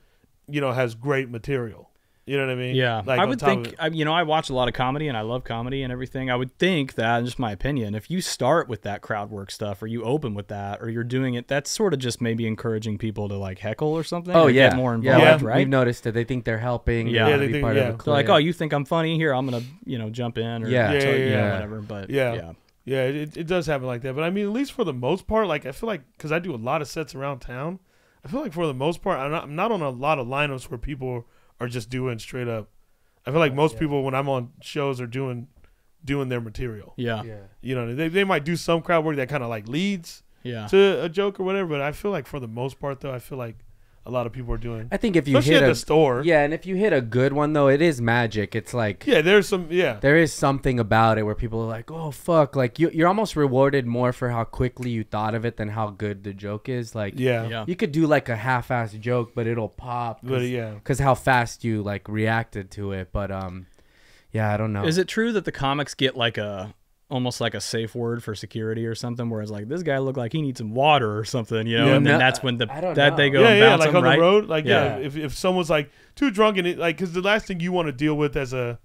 you know, has great material. You know what I mean? Yeah. Like I would think, I, you know, I watch a lot of comedy and I love comedy and everything. I would think that, just my opinion, if you start with that crowd work stuff or you open with that or you're doing it, that's sort of just maybe encouraging people to like heckle or something. Oh, or yeah. Get more involved, yeah. right? We've noticed that they think they're helping. Yeah. yeah they think, part yeah. of the They're like, oh, you think I'm funny? Here, I'm going to, you know, jump in or yeah. Yeah, tell, yeah, you know, yeah. whatever. But yeah. yeah. Yeah, it, it does happen like that. But, I mean, at least for the most part, like, I feel like, because I do a lot of sets around town, I feel like for the most part, I'm not, I'm not on a lot of lineups where people are just doing straight up. I feel like most yeah. people, when I'm on shows, are doing doing their material. Yeah. yeah. You know, they, they might do some crowd work that kind of, like, leads yeah. to a joke or whatever. But I feel like for the most part, though, I feel like a lot of people are doing. I think if you hit a, the store. Yeah, and if you hit a good one, though, it is magic. It's like. Yeah, there's some. Yeah. There is something about it where people are like, oh, fuck. Like, you, you're almost rewarded more for how quickly you thought of it than how good the joke is. Like, yeah. yeah. You could do like a half-assed joke, but it'll pop. Cause, but, yeah. Because how fast you like reacted to it. But, um, yeah, I don't know. Is it true that the comics get like a. almost like a safe word for security or something, where it's like, this guy looked like he needs some water or something, you know? Yeah, and then no, that's when the that know. they go yeah, and bounce yeah, like him, on right? the road, like yeah. yeah, if if someone's like too drunk and it, like, because the last thing you want to deal with as a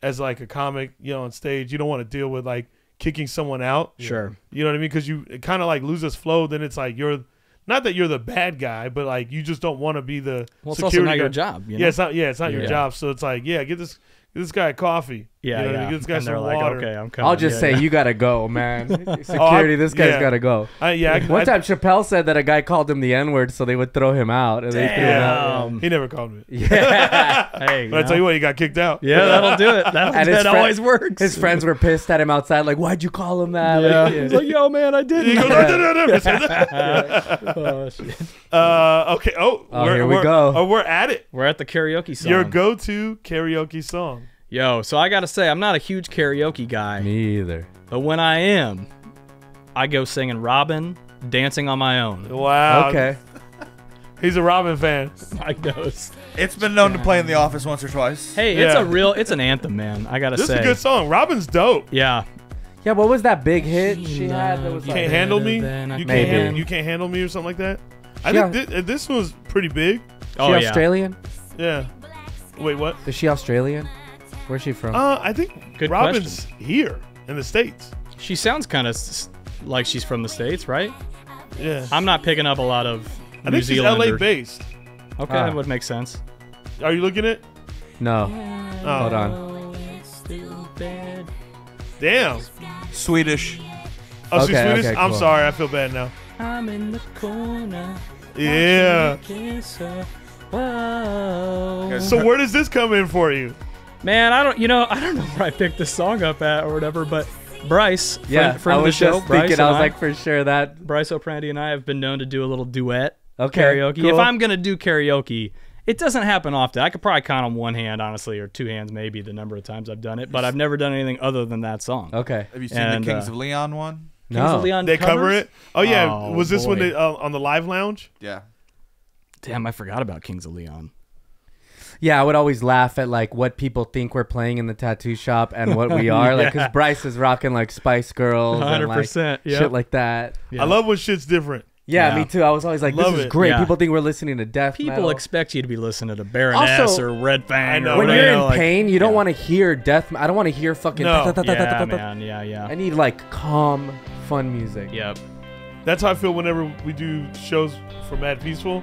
as like a comic, you know, on stage, you don't want to deal with like kicking someone out. Sure, you know what I mean? Because you kind of like lose this flow. Then it's like you're Not that you're the bad guy, but like you just don't want to be the well, it's security also not guy. Your job. You know? Yeah, it's not. Yeah, it's not your yeah. job. So it's like, yeah, get this, get this guy a coffee. Yeah, you know, yeah. Get this guy and some like, water. Okay, I'm coming. I'll just yeah, say yeah. you gotta go, man. Security, oh, this guy's yeah. gotta go. I, yeah. I, One I, time Chappelle said that a guy called him the N-word, so they would throw him out. And they threw him out. Yeah. He never called me. Yeah. Hey, but I tell you what, he got kicked out. Yeah, that'll do it. That'll, that friend, always works. His friends were pissed at him outside, like, "Why'd you call him that?" Yeah. Like, yeah. He's like, "Yo, man, I didn't." He goes, "I didn't say that." Oh shit. Uh, okay. Oh, oh we're, here we we're, go. Oh, we're at it. We're at the karaoke song. Your go-to karaoke song. Yo, so I gotta say, I'm not a huge karaoke guy. Me either. But when I am, I go singing Robin, Dancing on My Own. Wow. Okay. He's a Robin fan. Mike knows. It's been known yeah. to play in the office once or twice. Hey, yeah. it's a real, it's an anthem, man. I gotta this say. This is a good song. Robin's dope. Yeah. Yeah, what was that big hit she, she had that was You like, Can't Handle Me? You Can't, hand, you Can't Handle Me or something like that? I she think th th this one's pretty big. She oh, Australian? Yeah. yeah. Wait, what? Is she Australian? Where's she from? Uh, I think Good Robin's question. Here in the States. She sounds kind of like she's from the States, right? Yeah. I'm not picking up a lot of I New think Zealand she's L A or... based. Okay, ah. that would make sense. Are you looking at it? No. Oh. Hold on. Damn. Swedish. Oh, okay, she's Swedish? Okay, cool. I'm sorry. I feel bad now. I'm in the corner. Yeah. So where does this come in for you? Man, I don't, you know, I don't know where I picked this song up at or whatever, but Bryce, friend, yeah, friend of the show, Bryce and I, I was like, for sure that Bryce O'Prandy and I have been known to do a little duet okay, karaoke. Cool. If I'm gonna do karaoke, it doesn't happen often. I could probably count on one hand, honestly, or two hands, maybe the number of times I've done it. But I've never done anything other than that song. Okay. Have you seen and, the Kings uh, of Leon one? Kings no. of Leon. They covers? Cover it. Oh yeah. Oh, was this boy. When they, uh, on the Live Lounge? Yeah. Damn, I forgot about Kings of Leon. Yeah, I would always laugh at like what people think we're playing in the tattoo shop and what we are, yeah. like because Bryce is rocking like Spice Girls, hundred like, percent, yep. shit like that. Yeah. I love when shit's different. Yeah, yeah, me too. I was always like, love "This is it. Great." Yeah. People think we're listening to death metal. People expect you to be listening to Baroness also, or Red Fang. Or when whatever. You're in like, pain, you don't yeah. want to hear death. I don't want to hear fucking. No. Yeah, man. Yeah, yeah. I need like calm, fun music. Yep. That's how I feel whenever we do shows for Mad Peaceful.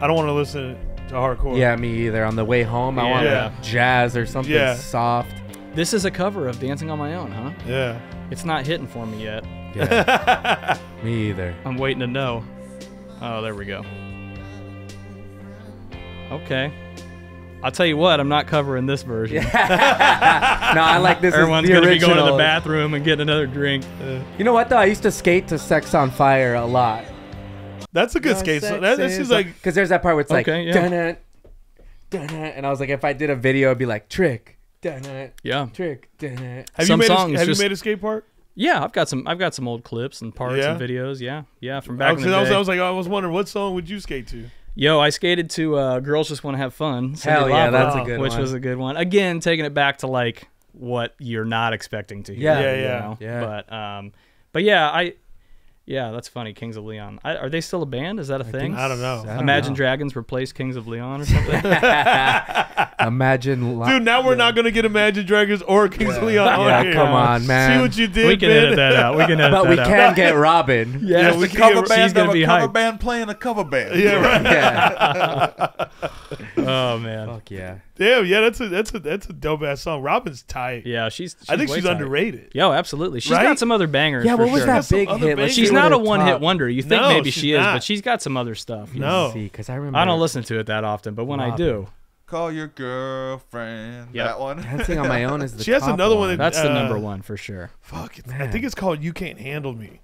I don't want to listen. Hardcore. Yeah, me either. On the way home, I yeah. want like jazz or something yeah. soft. This is a cover of Dancing on My Own, huh? Yeah. It's not hitting for me yet. Yeah. Me either. I'm waiting to know. Oh, there we go. Okay. I'll tell you what, I'm not covering this version. No, I like this. Everyone's going to be going to the bathroom and getting another drink. Uh, you know what, though? I used to skate to Sex on Fire a lot. That's a good no, skate song. That, that's just like because there's that part where it's like, okay, yeah. dun-dun, dun-dun, and I was like, if I did a video, it'd be like trick, dun-dun, yeah, trick. Dun-dun. Have some you made? Songs a, have just, you made a skate park? Yeah, I've got some. I've got some old clips and parts yeah. and videos. Yeah, yeah, from back I was, in the I was, day. I was like, I was wondering what song would you skate to? Yo, I skated to uh, "Girls Just Want to Have Fun." Cindy Hell yeah, Lava, that's a good which one. Which was a good one. Again, taking it back to like what you're not expecting to hear. Yeah, yeah, yeah. You know? yeah. But um, but yeah, I. Yeah, that's funny. Kings of Leon. I, are they still a band? Is that a I thing? Think, I don't know. I Imagine don't know. Dragons replaced Kings of Leon or something. Imagine. Dude, now we're yeah. not going to get Imagine Dragons or Kings yeah. of Leon. Yeah, yeah, come on, man. See what you did, We can man. edit that out. We can edit but that we out. can get Robin. Yeah, yeah we cover get, band she's gonna be a cover hyped. band playing a cover band. Yeah, right. yeah. Oh, man. Fuck yeah. Damn, yeah, that's a that's a that's a dope ass song. Robin's tight. Yeah, she's. she's I think she's tight. underrated. Yo, absolutely. She's right? got some other bangers. Yeah, what for was sure. that big hit? Like, she's not a one top. hit wonder. You think no, maybe she not. is, but she's got some other stuff. No, see, because I remember. I don't listen to it that often, but when Robin. I do, call your girlfriend. Yep. That one. Dancing on My Own is the. She top has another one. one. That's uh, the number one for sure. Fuck it. I think it's called You Can't Handle Me,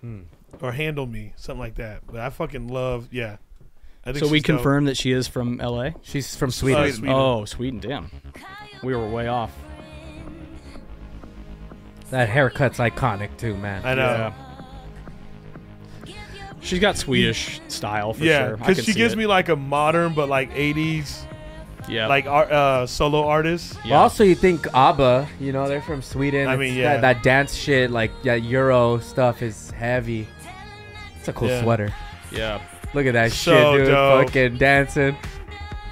hmm. or Handle Me, something like that. But I fucking love. Yeah. So we confirm that she is from L A? She's from Sweden. Uh, Sweden. Oh, Sweden, damn. We were way off. That haircut's iconic too, man. I know. Yeah. She's got Swedish style for yeah, sure. Yeah, because she gives it. me like a modern but like eighties yeah. like uh, solo artist. Yeah. Well, also you think ABBA, you know, they're from Sweden. I mean, yeah. That, that dance shit, like that Euro stuff is heavy. It's a cool yeah. sweater. Yeah. Look at that so shit, dude. Dope. Fucking dancing.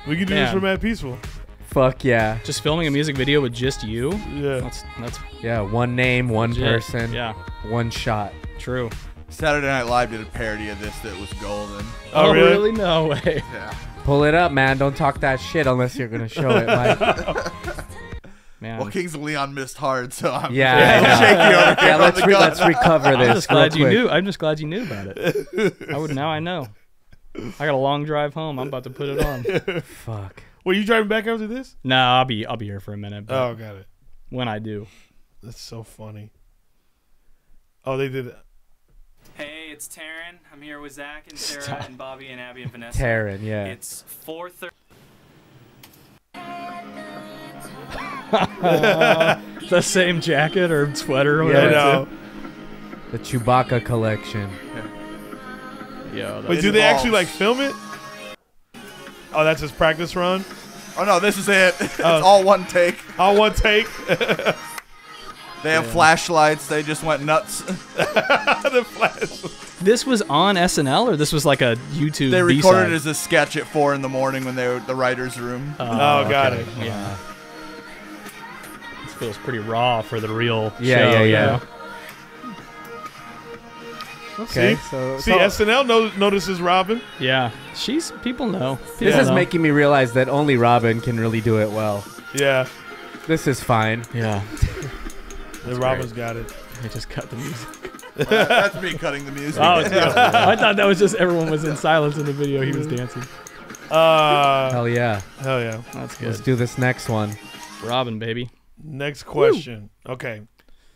We can do Man. this for Mad Peaceful. Fuck yeah. Just filming a music video with just you? Yeah. That's, that's yeah, one name, one legit. person. Yeah. One shot. True. Saturday Night Live did a parody of this that was golden. Oh, oh really? really? No way. Yeah. Pull it up, man. Don't talk that shit unless you're going to show it, Mike. Man. Well, Kings of Leon missed hard, so I'm yeah, yeah, yeah. shaky over here. Yeah, let's, re let's recover this. I'm just glad you knew. I'm just glad you knew about it. I would now. I know. I got a long drive home. I'm about to put it on. Fuck. Were you driving back after this? No, nah, I'll be. I'll be here for a minute. Oh, got it. When I do, that's so funny. Oh, they did it. Hey, it's Taryn. I'm here with Zach and Sarah Stop. and Bobby and Abby and Vanessa. Taryn, yeah. It's four thirty. uh, the same jacket or sweater or whatever. Yeah, no. The Chewbacca collection. Yeah. Yo, Wait, do they balls. actually like film it? Oh, that's his practice run? Oh, no, this is it. Uh, it's all one take. All one take. They have yeah. flashlights. They just went nuts. The flash. This was on S N L or this was like a YouTube They recorded it as a sketch at four in the morning when they were at the writer's room. Uh, oh, okay. got it. Yeah. yeah. Feels pretty raw for the real yeah, show. Yeah, yeah, yeah. Okay, see, so see S N L no, notices Robin. Yeah, she's people know. People this know. is making me realize that only Robin can really do it well. Yeah, this is fine. Yeah, the Robin's got it. I just cut the music. Well, that, that's me cutting the music. Oh, it's beautiful. I thought that was just everyone was in silence in the video. He was dancing. Uh, hell yeah! Hell yeah! That's good. Let's do this next one, Robin, baby. Next question. Woo. Okay,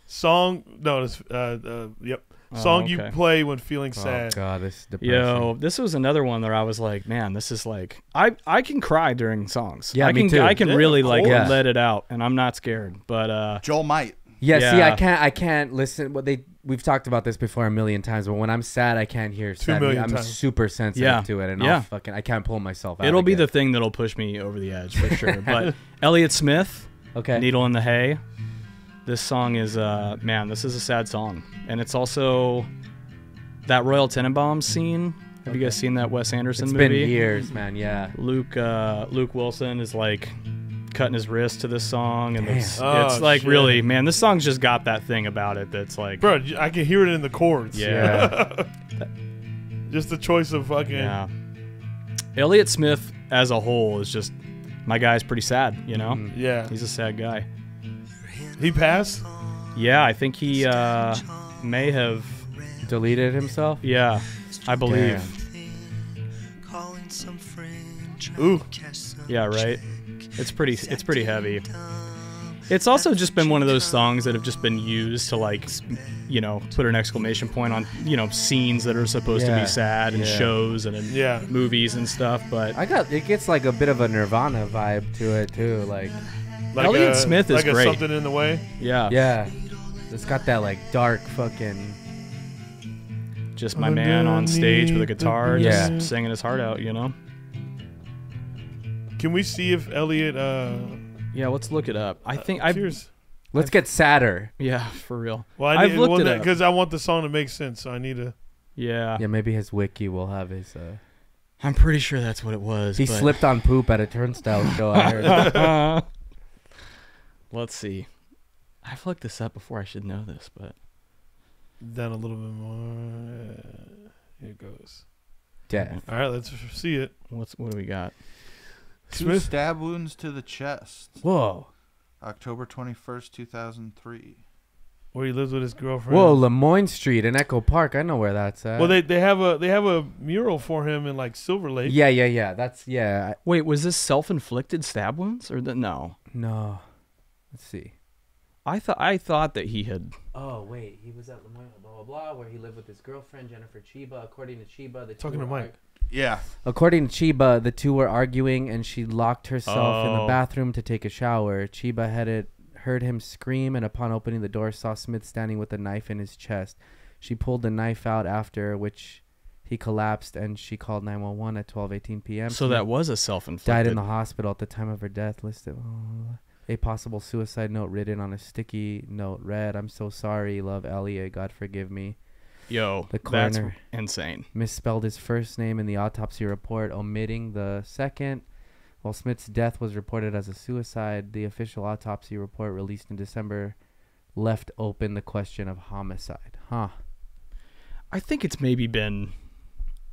song. No, it's, uh, uh, yep. Song oh, okay. you play when feeling oh, sad. God, this is depressing. Yo, this was another one that I was like, man, this is like, I I can cry during songs. Yeah, I me can. Too. I can yeah, really like yeah. let it out, and I'm not scared. But uh, Joel might. Yeah, yeah. See, I can't. I can't listen. What well, they we've talked about this before a million times. But when I'm sad, I can't hear. Two sad million I'm times. super sensitive yeah. to it, and yeah. I'll fucking I can't pull myself out. It'll be the thing that'll push me over the edge for sure. But Elliot Smith. Okay. Needle in the Hay. This song is, uh, man, this is a sad song. And it's also that Royal Tenenbaum scene. Have okay. you guys seen that Wes Anderson it's movie? It's been years, man, yeah. Luke uh, Luke Wilson is, like, cutting his wrist to this song. And it's, oh, it's, like, shit. really, man, this song's just got that thing about it that's, like... Bro, I can hear it in the chords. Yeah. Just the choice of fucking... Yeah. Elliot Smith, as a whole, is just... My guy's pretty sad, you know? Mm, yeah. He's a sad guy. He passed? Yeah, I think he uh, may have... Deleted himself? Yeah, I believe. Damn. Ooh. Yeah, right? It's pretty, it's pretty heavy. It's also just been one of those songs that have just been used to, like, you know, put an exclamation point on, you know, scenes that are supposed yeah. to be sad and yeah. shows and in yeah. movies and stuff. But I got it gets like a bit of a Nirvana vibe to it too. Like, like Elliot a, Smith is like great. Like something in the way. Yeah, yeah. It's got that like dark fucking. Just my man on stage with a guitar, yeah. just singing his heart out. You know. Can we see if Elliot? Uh, Yeah, let's look it up. I think uh, I. Let's I've, get sadder. Yeah, for real. Well, I I've looked it because I want the song to make sense. So I need to. Yeah. Yeah, maybe his wiki will have his. Uh, I'm pretty sure that's what it was. He but... slipped on poop at a Turnstile show. I heard. Let's see. I've looked this up before. I should know this, but. Down a little bit more. Here it goes. Death. All right, let's see it. What's what do we got? Two Smith? stab wounds to the chest. Whoa. October twenty-first, two thousand three. Where he lives with his girlfriend. Whoa, Lemoyne Street in Echo Park. I know where that's at. Well, they they have a they have a mural for him in like Silver Lake. Yeah, yeah, yeah. That's yeah. Wait, was this self-inflicted stab wounds or the, no? No. Let's see. I thought I thought that he had. Oh wait, he was at Lemoyne, blah blah blah, where he lived with his girlfriend Jennifer Chiba. According to Chiba, the talking to Mike. Yeah. According to Chiba, the two were arguing and she locked herself oh. in the bathroom to take a shower. Chiba headed, heard him scream and upon opening the door saw Smith standing with a knife in his chest. She pulled the knife out after which he collapsed and she called nine one one at twelve eighteen p m So that was a self-inflicted. Died in the hospital at the time of her death. Listed oh. A possible suicide note written on a sticky note read, "I'm so sorry. Love, Elliot. God forgive me." Yo, the coroner that's insane. Misspelled his first name in the autopsy report, omitting the second. While Smith's death was reported as a suicide, the official autopsy report released in December left open the question of homicide. Huh. I think it's maybe been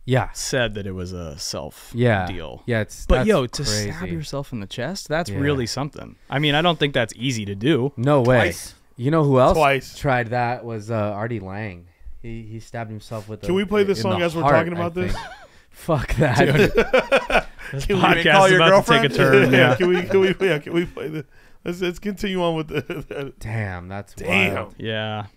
yeah said that it was a self yeah. deal. Yeah, it's but yo to crazy. stab yourself in the chest, that's yeah. really something. I mean, I don't think that's easy to do. No Twice. way. You know who else Twice. tried that was uh, Artie Lang. He he stabbed himself with. Can a, we play this song as heart, we're talking about this? Fuck that. Dude. This can podcast we call your about girlfriend? To take a turn. yeah. yeah. Can we? Can we? Yeah. Can we play this? Let's, let's continue on with the. the Damn, that's Damn. wild. Yeah,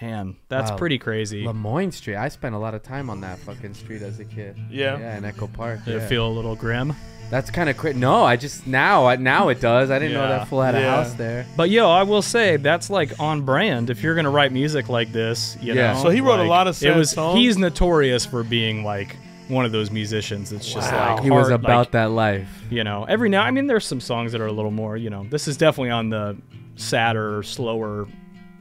man, that's wow. pretty crazy. Lemoyne Street. I spent a lot of time on that fucking street as a kid. Yeah. Yeah, in Echo Park. Did yeah. it feel a little grim? That's kind of crazy. No, I just now now it does. I didn't yeah. know that fool had yeah. a house there. But yo, I will say that's like on brand. If you're gonna write music like this, you yeah. know. So he wrote like, a lot of sad it was, songs. He's notorious for being like one of those musicians that's just wow. like he hard, was about like, that life. You know, every now I mean, there's some songs that are a little more. You know, this is definitely on the sadder, slower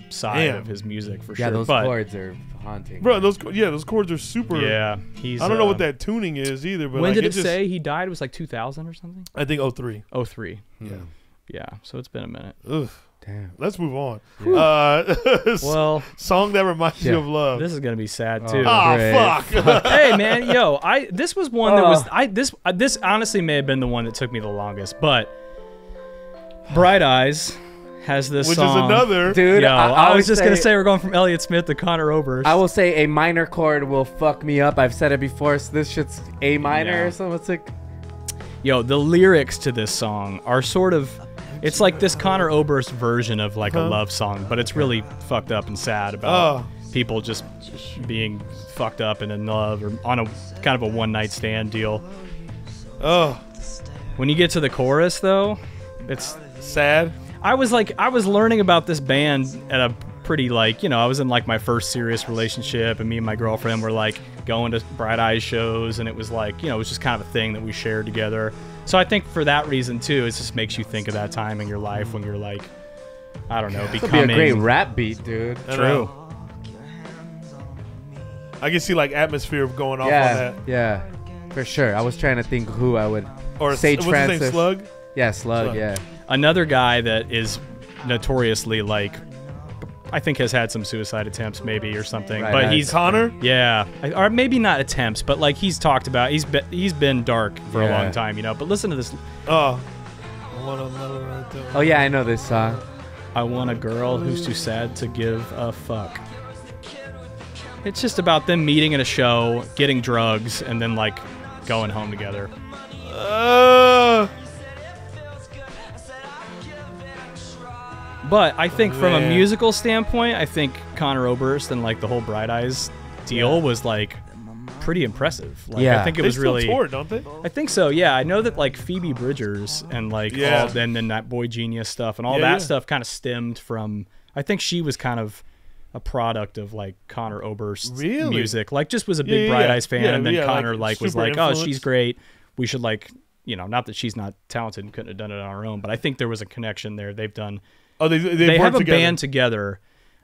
side Damn. of his music for yeah, sure. Yeah, those but, chords are haunting, bro. Those yeah, those chords are super. Yeah, he's. I don't uh, know what that tuning is either. But when like, did it, it just, say he died? It was like two thousand or something. I think oh three. oh three. Yeah, yeah. So it's been a minute. Ugh. Damn. Let's move on. Yeah. Uh, well, song that reminds yeah. you of love. This is gonna be sad too. Oh, oh fuck! Hey man, yo, I this was one uh, that was I this uh, this honestly may have been the one that took me the longest, but Bright Eyes has this Which song. Which is another. Dude, Yo, I, I was just going to say we're going from Elliot Smith to Connor Oberst. I will say a minor chord will fuck me up. I've said it before, so this shit's A minor yeah. or something. It's like... Yo, the lyrics to this song are sort of... It's like this Connor Oberst version of like huh? a love song, but it's really fucked up and sad about oh. people just being fucked up and in love or on a kind of a one-night stand deal. Oh. When you get to the chorus, though, it's... Sad? I was like, I was learning about this band at a pretty like, you know, I was in like my first serious relationship, and me and my girlfriend were like going to Bright Eyes shows, and it was like, you know, it was just kind of a thing that we shared together. So I think for that reason too, it just makes you think of that time in your life when you're like, I don't know, becoming. That'd be a great rap beat, dude. True. I can see like atmosphere going off yeah, on that. Yeah, for sure. I was trying to think who I would or say. What's his name? Slug? Yeah, Slug. Slug. Yeah. Another guy that is notoriously like, I think has had some suicide attempts maybe or something. Right, but he's Connor. Yeah, or maybe not attempts, but like he's talked about. He's been, he's been dark for yeah. a long time, you know. But listen to this. Oh. Oh yeah, I know this song. I want a girl who's too sad to give a fuck. It's just about them meeting at a show, getting drugs, and then like going home together. Uh. But I think from Man. a musical standpoint, I think Connor Oberst and like the whole Bright Eyes deal yeah. was like pretty impressive. Like, yeah, I think it they was still really. Tour, don't they? I think so. Yeah, I know that like Phoebe Bridgers and like yeah. all then then that Boy Genius stuff and all yeah, that yeah. stuff kind of stemmed from. I think she was kind of a product of like Connor Oberst's really? music. Like just was a big yeah, Bright yeah. Eyes fan, yeah, and then yeah, Connor like, like was like, influence. oh, she's great. We should like, you know, not that she's not talented and couldn't have done it on her own, but I think there was a connection there. They've done. Oh, they they, they have a together. band together.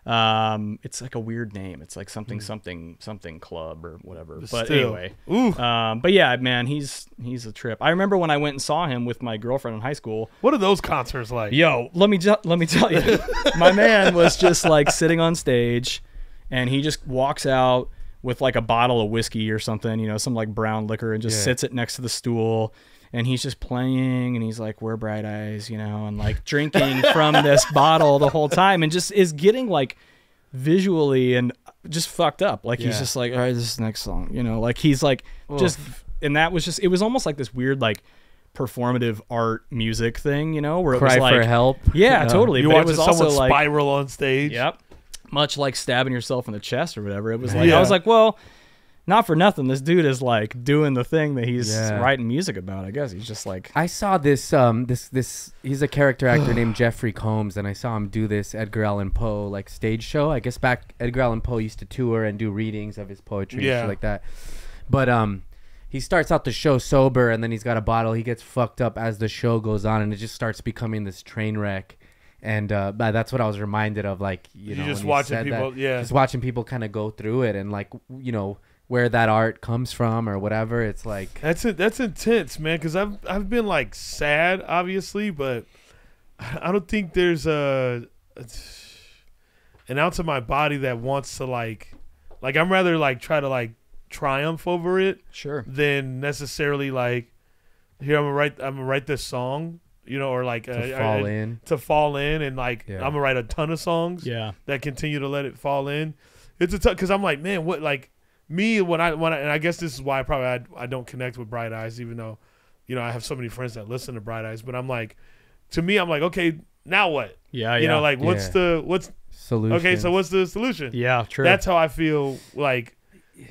Um, it's like a weird name. It's like something, mm. something, something club or whatever. But, but anyway, Ooh. Um, but yeah, man, he's he's a trip. I remember when I went and saw him with my girlfriend in high school. What are those concerts like? Yo, let me let me tell you, my man was just like sitting on stage, and he just walks out with like a bottle of whiskey or something, you know, some like brown liquor, and just yeah. sits it next to the stool. And he's just playing, and he's like, we're Bright Eyes, you know, and like drinking from this bottle the whole time, and just is getting like visually and just fucked up. Like yeah. he's just like, all right, this is the next song, you know, like he's like Oof. just, and that was just, it was almost like this weird like performative art music thing, you know, where it Cry was like. Cry for help. Yeah, you know? Totally. You but watch it was someone also spiral like, on stage. Yep. Much like stabbing yourself in the chest or whatever. It was like, yeah. I was like, well. Not for nothing, this dude is like doing the thing that he's yeah. writing music about. I guess he's just like. I saw this. Um, this this he's a character actor named Jeffrey Combs, and I saw him do this Edgar Allan Poe like stage show. I guess back Edgar Allan Poe used to tour and do readings of his poetry yeah. and shit like that. But um, he starts out the show sober, and then he's got a bottle. He gets fucked up as the show goes on, and it just starts becoming this train wreck. And uh, that's what I was reminded of, like you You're know, just watching people, that, yeah, just watching people kind of go through it, and like you know. Where that art comes from or whatever. It's like that's it. That's intense, man. Because I've I've been like sad, obviously, but I don't think there's a an ounce of my body that wants to like Like, I'm rather like try to like triumph over it, sure, than necessarily like, here, I'm gonna write I'm gonna write this song, you know, or like to uh, fall I, in to fall in and like yeah. I'm gonna write a ton of songs yeah that continue to let it fall in. It's a tough, because I'm like, man, what like me when I when I, and I guess this is why I probably I, I don't connect with Bright Eyes, even though, you know, I have so many friends that listen to Bright Eyes, but I'm like, to me, I'm like, okay, now what? Yeah, you yeah. know, like what's yeah. the what's solution? Okay, so what's the solution? Yeah, true. That's how I feel like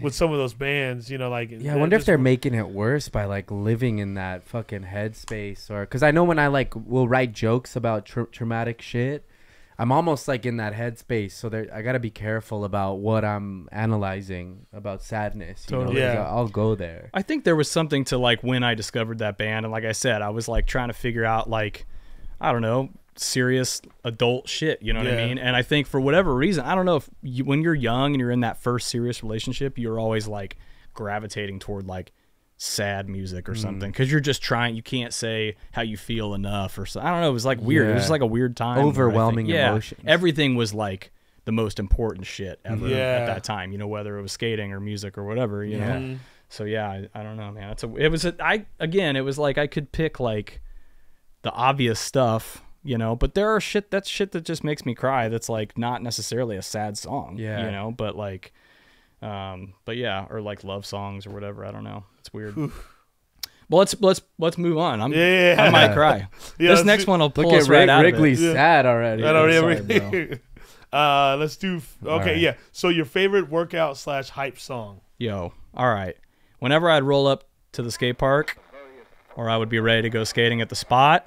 with some of those bands, you know, like yeah. I wonder if they're making it worse by like living in that fucking headspace, or because I know when I like will write jokes about tra traumatic shit, I'm almost like in that headspace, so there I gotta be careful about what I'm analyzing about sadness. You totally. know? Yeah, I'll go there. I think there was something to like when I discovered that band, and like I said, I was like trying to figure out like, I don't know, serious adult shit. You know what yeah. I mean? And I think for whatever reason, I don't know if you, when you're young and you're in that first serious relationship, you're always like gravitating toward like sad music or something, because mm. you're just trying, you can't say how you feel enough or so. I don't know, it was like weird. Yeah. It was just like a weird time, overwhelming think, emotions. Yeah, everything was like the most important shit ever yeah. at that time, you know, whether it was skating or music or whatever, you yeah. know. So yeah, I, I don't know, man. It's a, it was a, I again, it was like I could pick like the obvious stuff, you know, but there are shit that's shit that just makes me cry that's like not necessarily a sad song, yeah, you know, but like Um, but yeah, or like love songs or whatever. I don't know. It's weird. Oof. Well, let's let's let's move on. I'm, yeah, yeah, yeah. I might cry. Yeah, this next do, one will pull look us at right Rick, out. Wrigley's yeah. sad already. That already. Sorry, uh, let's do. Okay, right. yeah. So your favorite workout slash hype song? Yo, all right. Whenever I'd roll up to the skate park, or I would be ready to go skating at the spot,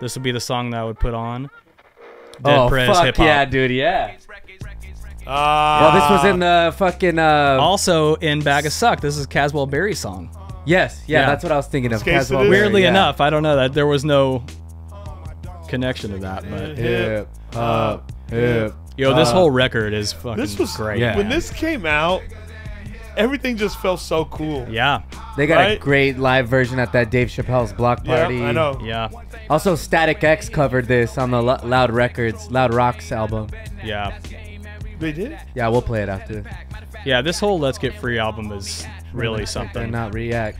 this would be the song that I would put on. Dead oh Prez, fuck hip -hop. yeah, dude, yeah. Uh, well, this was in the fucking... Uh, also in Bag of Suck. This is Caswell Berry's song. Yes. Yeah, yeah. That's what I was thinking of. Caswell Berry, weirdly yeah. enough, I don't know that. There was no connection to that. But hip, uh, hip, yo, this uh, whole record is fucking this was, great. Yeah. When this came out, everything just felt so cool. Yeah. They got right? a great live version at that Dave Chappelle's block party. Yeah, I know. Yeah. Also, Static X covered this on the Lo Loud Records, Loud Rocks album. Yeah. They did? Yeah, we'll play it after. Yeah, this whole Let's Get Free album is really something. And not react.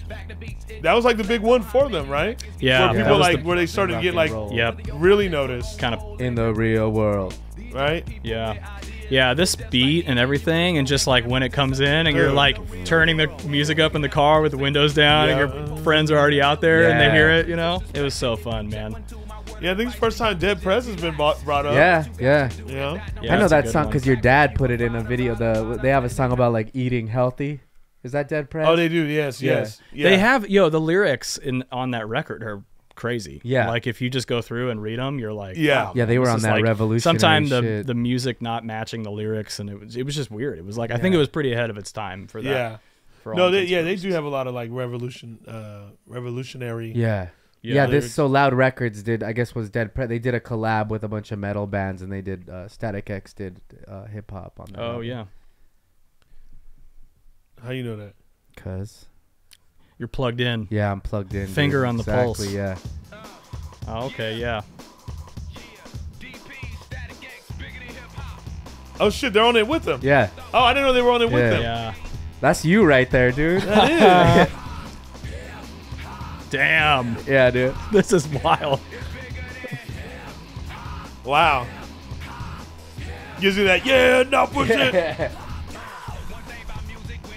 That was like the big one for them, right? Yeah. Where yeah, people like the, where they started to get like yep. really noticed. Kind of in the real world. Right? Yeah. Yeah, this beat and everything, and just like when it comes in and you're like turning the music up in the car with the windows down yeah. and your friends are already out there yeah. and they hear it, you know? It was so fun, man. Yeah, I think it's the first time Dead Prez has been bought, brought up. Yeah, yeah. You know? Yeah, I know that song because your dad put it in a video. The, they have a song about like eating healthy. Is that Dead Prez? Oh, they do. Yes, yeah. yes. Yeah. They have, yo, the lyrics in on that record are crazy. Yeah. Like if you just go through and read them, you're like, yeah, wow, yeah. They were on that like, revolutionary sometime the shit. the music not matching the lyrics, and it was it was just weird. It was like yeah. I think it was pretty ahead of its time for that. Yeah. For no, they, yeah, they do have a lot of like revolution, uh, revolutionary. Yeah. Yeah, yeah this so Loud Records did, I guess, was Dead Prez. They did a collab with a bunch of metal bands, and they did uh, Static X did uh, hip hop on that. Oh album. yeah. How you know that? Cause you're plugged in. Yeah, I'm plugged in. Finger dude. on the exactly, pulse. Yeah. Oh, okay. Yeah. Oh shit, they're on it with them. Yeah. Oh, I didn't know they were on it yeah. with them. Yeah. That's you right there, dude. That is. Damn. Yeah, dude. This is wild. Wow. Gives you that, yeah, no bullshit. Yeah.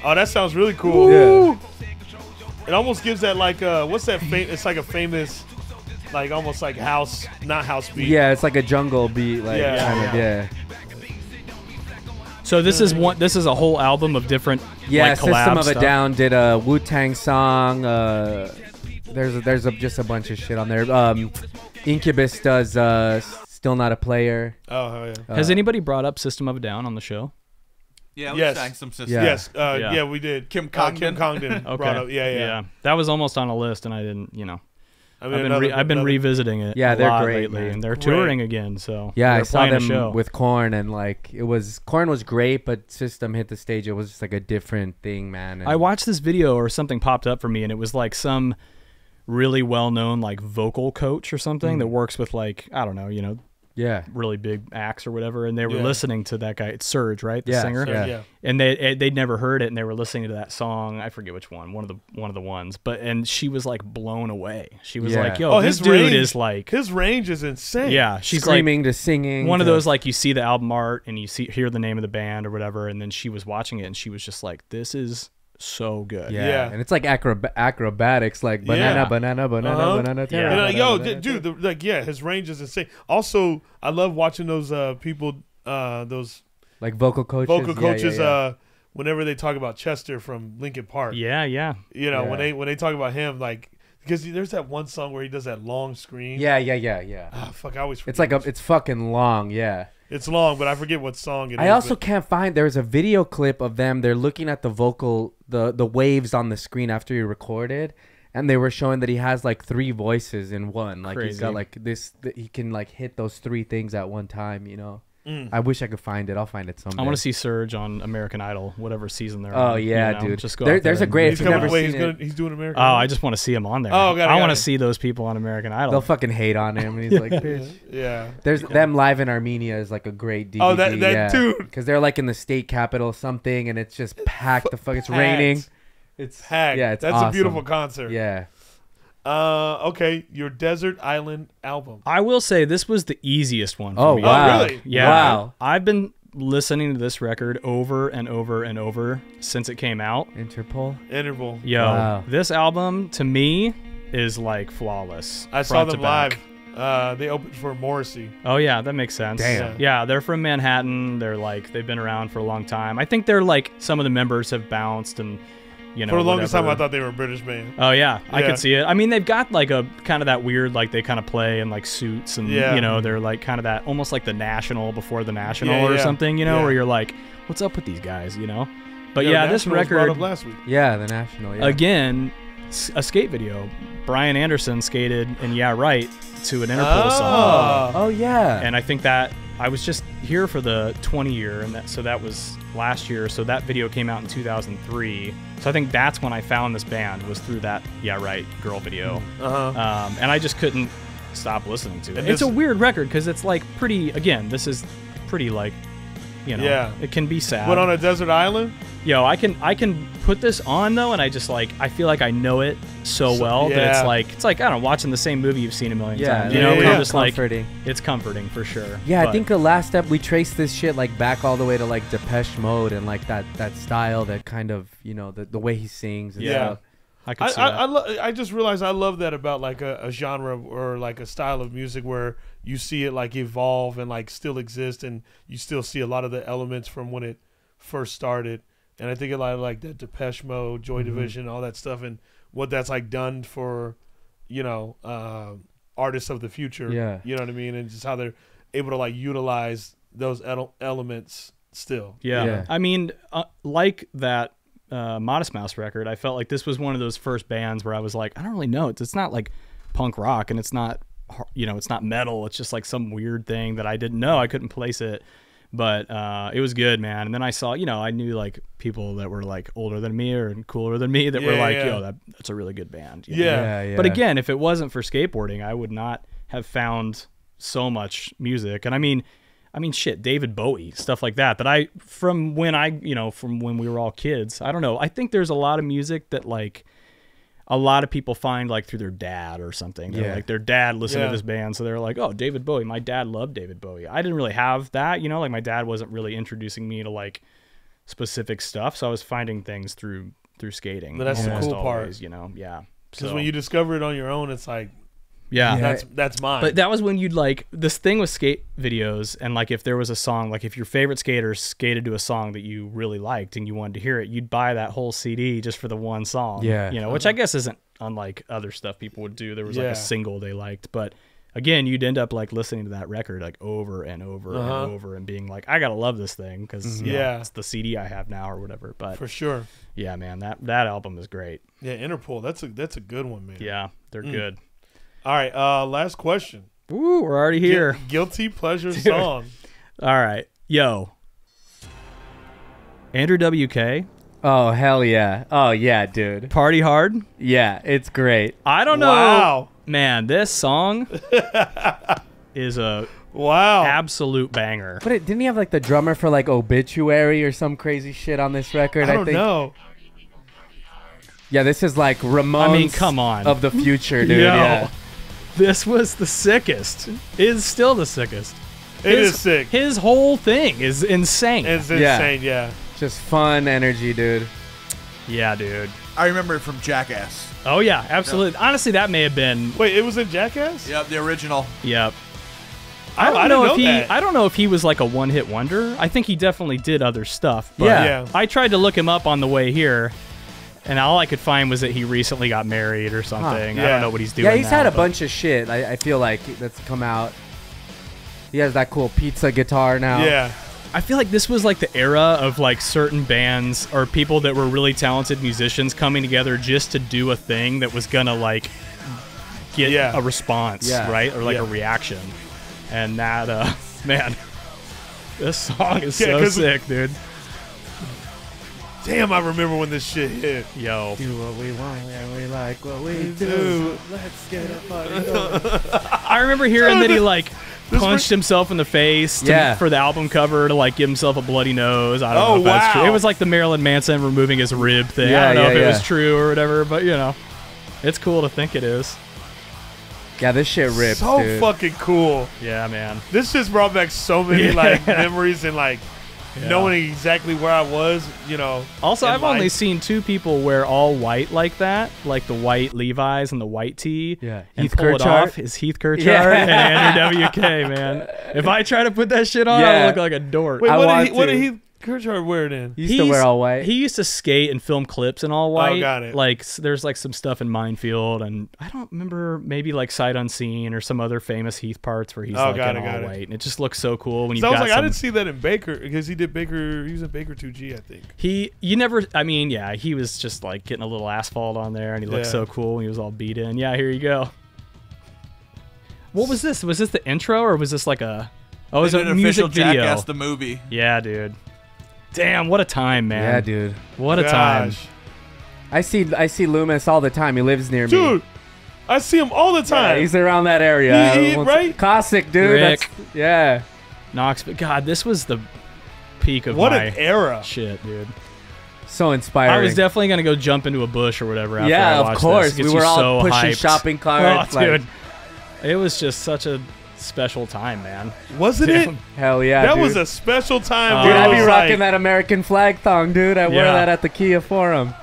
Oh, that sounds really cool. Yeah. It almost gives that, like, uh, what's that? It's like a famous, like, almost like house, not house beat. Yeah, it's like a jungle beat. Like, yeah. Kind of, yeah. So this is one. This is a whole album of different yeah, like, collab System of stuff. a Down did a Wu-Tang song. Uh, There's a, there's a, just a bunch of shit on there. Um, Incubus does uh, Still Not a Player. Oh, hell yeah. Uh, Has anybody brought up System of a Down on the show? Yeah, we yes. sang some System. Yeah. Yes, uh, yeah. yeah, we did. Kim Congdon. Uh, Kim Congdon okay. brought up. Yeah, yeah, yeah. That was almost on a list, and I didn't, you know. I mean, I've been, another, re I've been revisiting it yeah, a they're lot great, lately, man. and they're touring great. again. So yeah, I saw them show. with Korn, and like it was Korn was great, but System hit the stage. It was just like a different thing, man. And I watched this video or something popped up for me, and it was like some really well-known like vocal coach or something mm. that works with like I don't know, you know, yeah, really big acts or whatever, and they were yeah. listening to that guy. It's Surge, right? The yeah, singer. Surge, yeah. yeah. And they they'd never heard it, and they were listening to that song. I forget which one. One of the one of the ones. But and she was like blown away. She was yeah. like, "Yo, oh, this dude range, is like his range is insane." Yeah, she's screaming like, to singing. One to... of those like you see the album art and you see hear the name of the band or whatever, and then she was watching it and she was just like, "This is." So good, yeah. yeah, and it's like acrob acrobatics, like banana, yeah. banana, banana, uh-huh. banana. Yeah, banana, and, uh, yo, banana, dude, the, like, yeah, his range is insane. Also, I love watching those uh, people, uh, those like vocal coaches, vocal coaches. Yeah, yeah, yeah. Uh, whenever they talk about Chester from Linkin Park, yeah, yeah, you know, yeah. when they when they talk about him, like. Because there's that one song where he does that long scream. Yeah, yeah, yeah, yeah. Oh, fuck, I always forget. It's like a, it's fucking long, yeah. It's long, but I forget what song it I is. I also but... can't find. There's a video clip of them. They're looking at the vocal, the the waves on the screen after he recorded, and they were showing that he has like three voices in one. Like Crazy. He's got like this. He can like hit those three things at one time. You know. Mm. I wish I could find it. I'll find it someday. I want to see Surge on American Idol, whatever season they're on. Oh, yeah, you know, dude. Just go there, there's there a great... He's, never away, seen he's, it. Gonna, he's doing American Idol. Oh, I just want to see him on there. Oh, got it, I want to see those people on American Idol. They'll fucking hate on him. And he's like, bitch. Yeah. There's yeah. Them Live in Armenia is like a great D V D. Oh, that, that yeah. dude. Because they're like in the state capital something, and it's just packed. The fuck, it's packed. Raining. It's packed. Yeah, it's That's awesome. A beautiful concert. Yeah. Uh, okay, your Desert Island album. I will say this was the easiest one for oh, me. Wow. Oh, really? Yeah. Wow. I've been listening to this record over and over and over since it came out. Interpol? Interpol. Yo, wow. This album, to me, is like flawless. I saw them live. Uh, they opened for Morrissey. Oh, yeah, that makes sense. Damn. Yeah, they're from Manhattan. They're like, they've been around for a long time. I think they're like, some of the members have bounced and... You know, for the longest whatever. time, I thought they were a British band. Oh, yeah, yeah. I could see it. I mean, they've got like a kind of that weird, like they kind of play in like suits and, yeah. you know, they're like kind of that almost like the National before the National yeah, or yeah. something, you know, yeah. where you're like, what's up with these guys, you know? But yeah, yeah this record. Up last week. Yeah, the National. Yeah. Again, a skate video. Brian Anderson skated in Yeah Right to an Interpol oh. song. Oh, yeah. And I think that. I was just here for the twenty year, and that, so that was last year. So that video came out in two thousand three. So I think that's when I found this band, was through that Yeah Right Girl video. Uh-huh. Um, and I just couldn't stop listening to it. And it's this, a weird record because it's like pretty, again, this is pretty like, you know, yeah. it can be sad. But on a desert island? Yo, I can I can put this on though, and I just like I feel like I know it so well yeah. that it's like it's like I don't know, watching the same movie you've seen a million yeah, times. You yeah, know, yeah. just comforting. Like it's comforting for sure. Yeah, but. I think the last step we traced this shit like back all the way to like Depeche Mode and like that that style, that kind of you know the the way he sings. And yeah, stuff. I could see I, that. I, I, lo I just realized I love that about like a, a genre or like a style of music where you see it like evolve and like still exist, and you still see a lot of the elements from when it first started. And I think a lot of like that Depeche Mode, Joy mm-hmm. Division, all that stuff, and what that's like done for, you know, uh, artists of the future. Yeah. You know what I mean? And just how they're able to like utilize those ele elements still. Yeah. yeah. I mean, uh, like that uh, Modest Mouse record, I felt like this was one of those first bands where I was like, I don't really know. It's, it's not like punk rock, and it's not, you know, it's not metal. It's just like some weird thing that I didn't know. I couldn't place it. But uh, it was good, man. And then I saw, you know, I knew like people that were like older than me or cooler than me that yeah, were like, yeah. yo, that, that's a really good band. You know? yeah, yeah. But again, if it wasn't for skateboarding, I would not have found so much music. And I mean, I mean, shit, David Bowie, stuff like that. That I, from when I, you know, from when we were all kids, I don't know. I think there's a lot of music that like a lot of people find like through their dad or something. They're, yeah. Like their dad listened yeah. to this band. So they're like, oh, David Bowie. My dad loved David Bowie. I didn't really have that, you know, like my dad wasn't really introducing me to like specific stuff. So I was finding things through, through skating. But that's the cool always, part, you know? Yeah. Cause so. when you discover it on your own, it's like, yeah, yeah, that's, that's mine. But that was when you'd like this thing with skate videos. And like, if there was a song, like if your favorite skater skated to a song that you really liked and you wanted to hear it, you'd buy that whole C D just for the one song, yeah, you know, which I guess isn't unlike other stuff people would do. There was yeah. like a single they liked, but again, you'd end up like listening to that record like over and over uh -huh. and over and being like, I gotta love this thing because mm -hmm. yeah, know, it's the C D I have now or whatever. But for sure, yeah, man, that that album is great. Yeah, Interpol, that's a that's a good one, man. Yeah, they're mm. good. All right, uh, last question. Ooh, we're already here. Gu guilty pleasure Dude. song. All right, yo, Andrew W K. Oh hell yeah! Oh yeah, dude. Party Hard. Yeah, it's great. I don't wow. know, man. This song is a Wow. Absolute banger. But it, didn't he have like the drummer for like Obituary or some crazy shit on this record? I don't I think. know. Yeah, this is like Ramones I mean, come on. of the future, dude. Yo, yeah. This was the sickest. It is still the sickest. It his, is sick. His whole thing is insane. It's insane, yeah. yeah. Just fun energy, dude. Yeah, dude. I remember it from Jackass. Oh, yeah, absolutely. Yep. Honestly, that may have been... Wait, it was in Jackass? Yep, the original. Yep. I don't, I don't know, know if he. That. I don't know if he was like a one-hit wonder. I think he definitely did other stuff. But yeah. yeah. I tried to look him up on the way here, and all I could find was that he recently got married or something. Huh. Yeah. I don't know what he's doing. Yeah, he's now, had a but. bunch of shit. I, I feel like that's come out. He has that cool pizza guitar now. Yeah. I feel like this was like the era of like certain bands or people that were really talented musicians coming together just to do a thing that was gonna like get yeah. a response, yeah. right? Or like yeah. a reaction. And that, uh, man, this song is yeah, so sick, dude. Damn, I remember when this shit hit. Yo. Do what we want and we like what we do. Let's get a party going. I remember hearing that he, like, punched himself in the face to, yeah. for the album cover to, like, give himself a bloody nose. I don't oh, know if wow. that's true. It was like the Marilyn Manson removing his rib thing. Yeah, I don't know yeah, if it yeah. was true or whatever, but, you know, it's cool to think it is. Yeah, this shit rips, So dude. fucking cool. Yeah, man. This just brought back so many, yeah. like, memories and, like, yeah. knowing exactly where I was, you know. Also, I've life. only seen two people wear all white like that, like the white Levi's and the white tee. Yeah, and Heath pull Kirchart. it off is Heath Kirchart yeah. and Andrew W K, man. If I try to put that shit on, yeah. I look like a dork. Wait, I what, did he, what did Heath Kirchart wear it in? He used He's, to wear all white. He used to skate and film clips in all white. Oh, got it. Like there's like some stuff in Minefield, and I don't remember, maybe like Sight Unseen or some other famous Heath parts where he's oh, like got in it, all got white, it. and it just looks so cool. When you sounds got like some, I didn't see that in Baker because he did Baker. He was in Baker two G, I think. He, you never, I mean, yeah, he was just like getting a little asphalt on there, and he looked yeah. so cool when he was all beat in. Yeah, here you go. What was this? Was this the intro or was this like a? Oh, it was an official Jackass the movie. Yeah, dude. Damn, what a time, man. Yeah, dude. What a Gosh. time. I see I see Loomis all the time. He lives near dude, me. Dude, I see him all the time. Yeah, he's around that area. He, he, right? Cossack, dude. Rick. That's, yeah. Knox, but God, this was the peak of what my an era. shit, dude. So inspiring. I was definitely going to go jump into a bush or whatever after yeah, I watched of course. This. We were all so pushing hyped. shopping carts. Oh, dude. Like, it was just such a... special time, man. Wasn't Damn. it? Hell yeah, That dude. was a special time. Dude, I'd be rocking like, that American flag thong, dude. I yeah. wear that at the Kia Forum.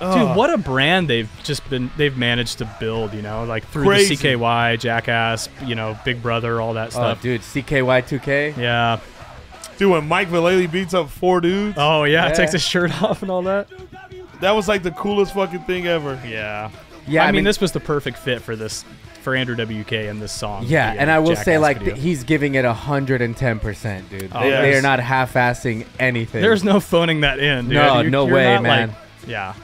Oh. Dude, what a brand they've just been, they've managed to build, you know, like through Crazy. the C K Y, Jackass, you know, Big Brother, all that stuff. Oh, dude, C K Y two K? Yeah. Dude, when Mike Vallely beats up four dudes. Oh, yeah, yeah, takes his shirt off and all that. That was like the coolest fucking thing ever. Yeah. Yeah, I, I mean, mean, this was the perfect fit for this. For Andrew W K and this song. Yeah, the, uh, and I will Jackass say, like, th he's giving it one hundred ten percent, dude. Oh, they, yes. they are not half-assing anything. There's no phoning that in, dude. No, you're, no you're way, man. Like, yeah.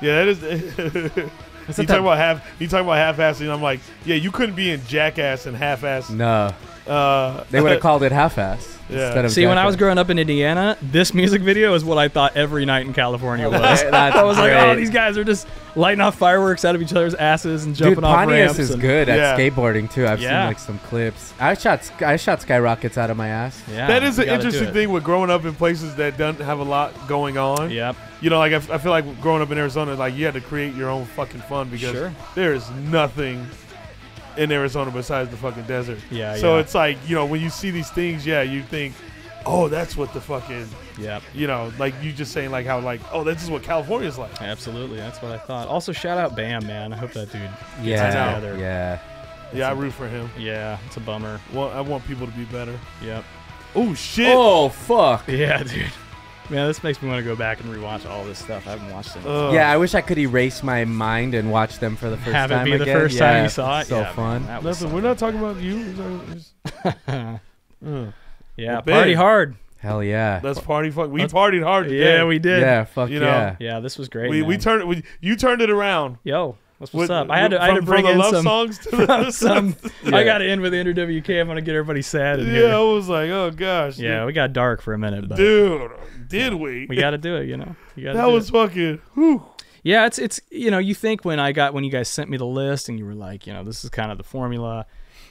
Yeah, that is... you, talk about half, you talk about half-assing, I'm like, yeah, you couldn't be in Jackass and half-ass. No. Uh, they would have called it half-ass. Yeah. See, Jackass. when I was growing up in Indiana, this music video is what I thought every night in California was. I was great. like, oh, these guys are just lighting off fireworks out of each other's asses and jumping Dude, off Pontius ramps. Pontius is good at yeah. skateboarding too. I've yeah. seen like some clips. I shot, I shot skyrockets out of my ass. Yeah, that is an interesting thing with growing up in places that don't have a lot going on. Yep. You know, like I, I feel like growing up in Arizona, like you had to create your own fucking fun because sure. there is nothing in Arizona besides the fucking desert. Yeah, so yeah. it's like, you know, when you see these things, yeah, you think, oh, that's what the fucking, yeah, you know, like you just saying like how like, oh, this is what California's like. Absolutely. That's what I thought. Also, shout out Bam, man. I hope that dude gets yeah, it together. Yeah. That's yeah, I root for him. Yeah, it's a bummer. Well, I want people to be better. Yep. Oh, shit. Oh, fuck. Yeah, dude. Man, this makes me want to go back and rewatch all this stuff. I haven't watched it. Ugh. Yeah, I wish I could erase my mind and watch them for the first Have time Have it be again. the first yeah, time you saw it. So yeah, fun. Man, Listen, we're not talking about you. uh, yeah, party hard. Hell yeah. Let's party. Fuck, we Let's, partied hard today. Yeah, we did. Yeah, fuck you know, yeah. Yeah, this was great. We man. we turned we, you turned it around. Yo. What's, what's up? I had to, from, I had to bring in love some songs to some. Yeah. I got to end with Andrew W K. I'm gonna get everybody sad in yeah, here. Yeah, I was like, oh gosh. Yeah, dude. We got dark for a minute, but dude, did yeah, we? We got to do it, you know. You that was it. fucking. Whew. Yeah, it's it's you know you think when I got when you guys sent me the list and you were like, you know, this is kind of the formula,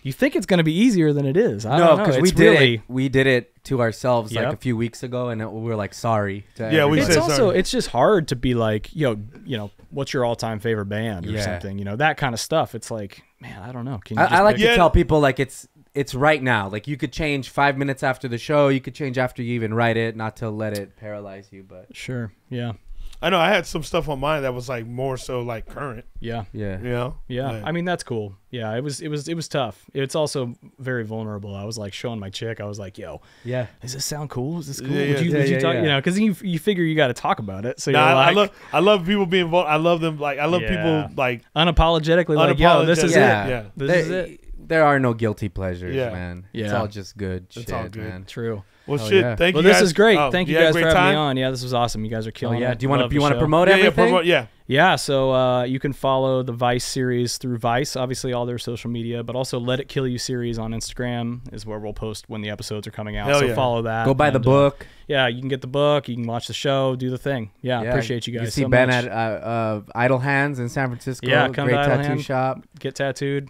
you think it's going to be easier than it is. I no, because we did really... it. We did it to ourselves yep. like a few weeks ago, and it, we were like sorry. To yeah, we it's also sorry. It's just hard to be like, yo, you know, what's your all time favorite band or yeah. something, you know, that kind of stuff. It's like, man, I don't know. Can you I, I like to yeah. tell people like it's it's right now. Like you could change five minutes after the show. You could change after you even write it, not to let it paralyze you. But sure, yeah. I know I had some stuff on mine that was like more so like current. Yeah. Yeah. You know? Yeah. Like, I mean, that's cool. Yeah. It was, it was, it was tough. It's also very vulnerable. I was like showing my chick. I was like, yo, yeah. Does this sound cool? Is this cool? Yeah, would you, yeah, would you yeah, talk, yeah. you know, cause you, you figure you got to talk about it. So nah, you're like, I love, I love people being vulnerable. I love them. Like, I love yeah. people like unapologetically. Like, unapologetic. Yo, this is yeah. it. Yeah. This there, is it. There are no guilty pleasures, yeah. man. Yeah. It's all just good. It's shit, all good. Man. True. Well, oh, shit. Yeah. Thank well, you. Well, this is great. Um, Thank you, you guys for having time? me on. Yeah, this was awesome. You guys are killing. Oh, yeah. It. Do you want to? You want to promote yeah, everything? Yeah, promote, yeah. Yeah. So uh, you can follow the Vice series through Vice, obviously all their social media, but also Let It Kill You series on Instagram is where we'll post when the episodes are coming out. Hell so yeah. follow that. Go buy and, the book. Uh, yeah, you can get the book. You can watch the show. Do the thing. Yeah, yeah appreciate you guys. You see so Ben much. at uh, uh, Idle Hands in San Francisco. Yeah, come great to Idle tattoo Hand, shop. Get tattooed.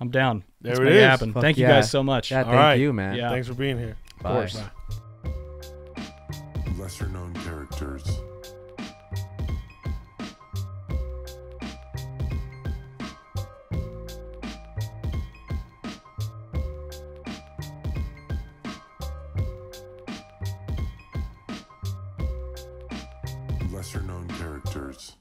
I'm down. There Let's it is. Happen. Thank you guys so much. Yeah, thank you, man. Thanks for being here. Of course. Bye. Lesser known characters. Lesser known characters.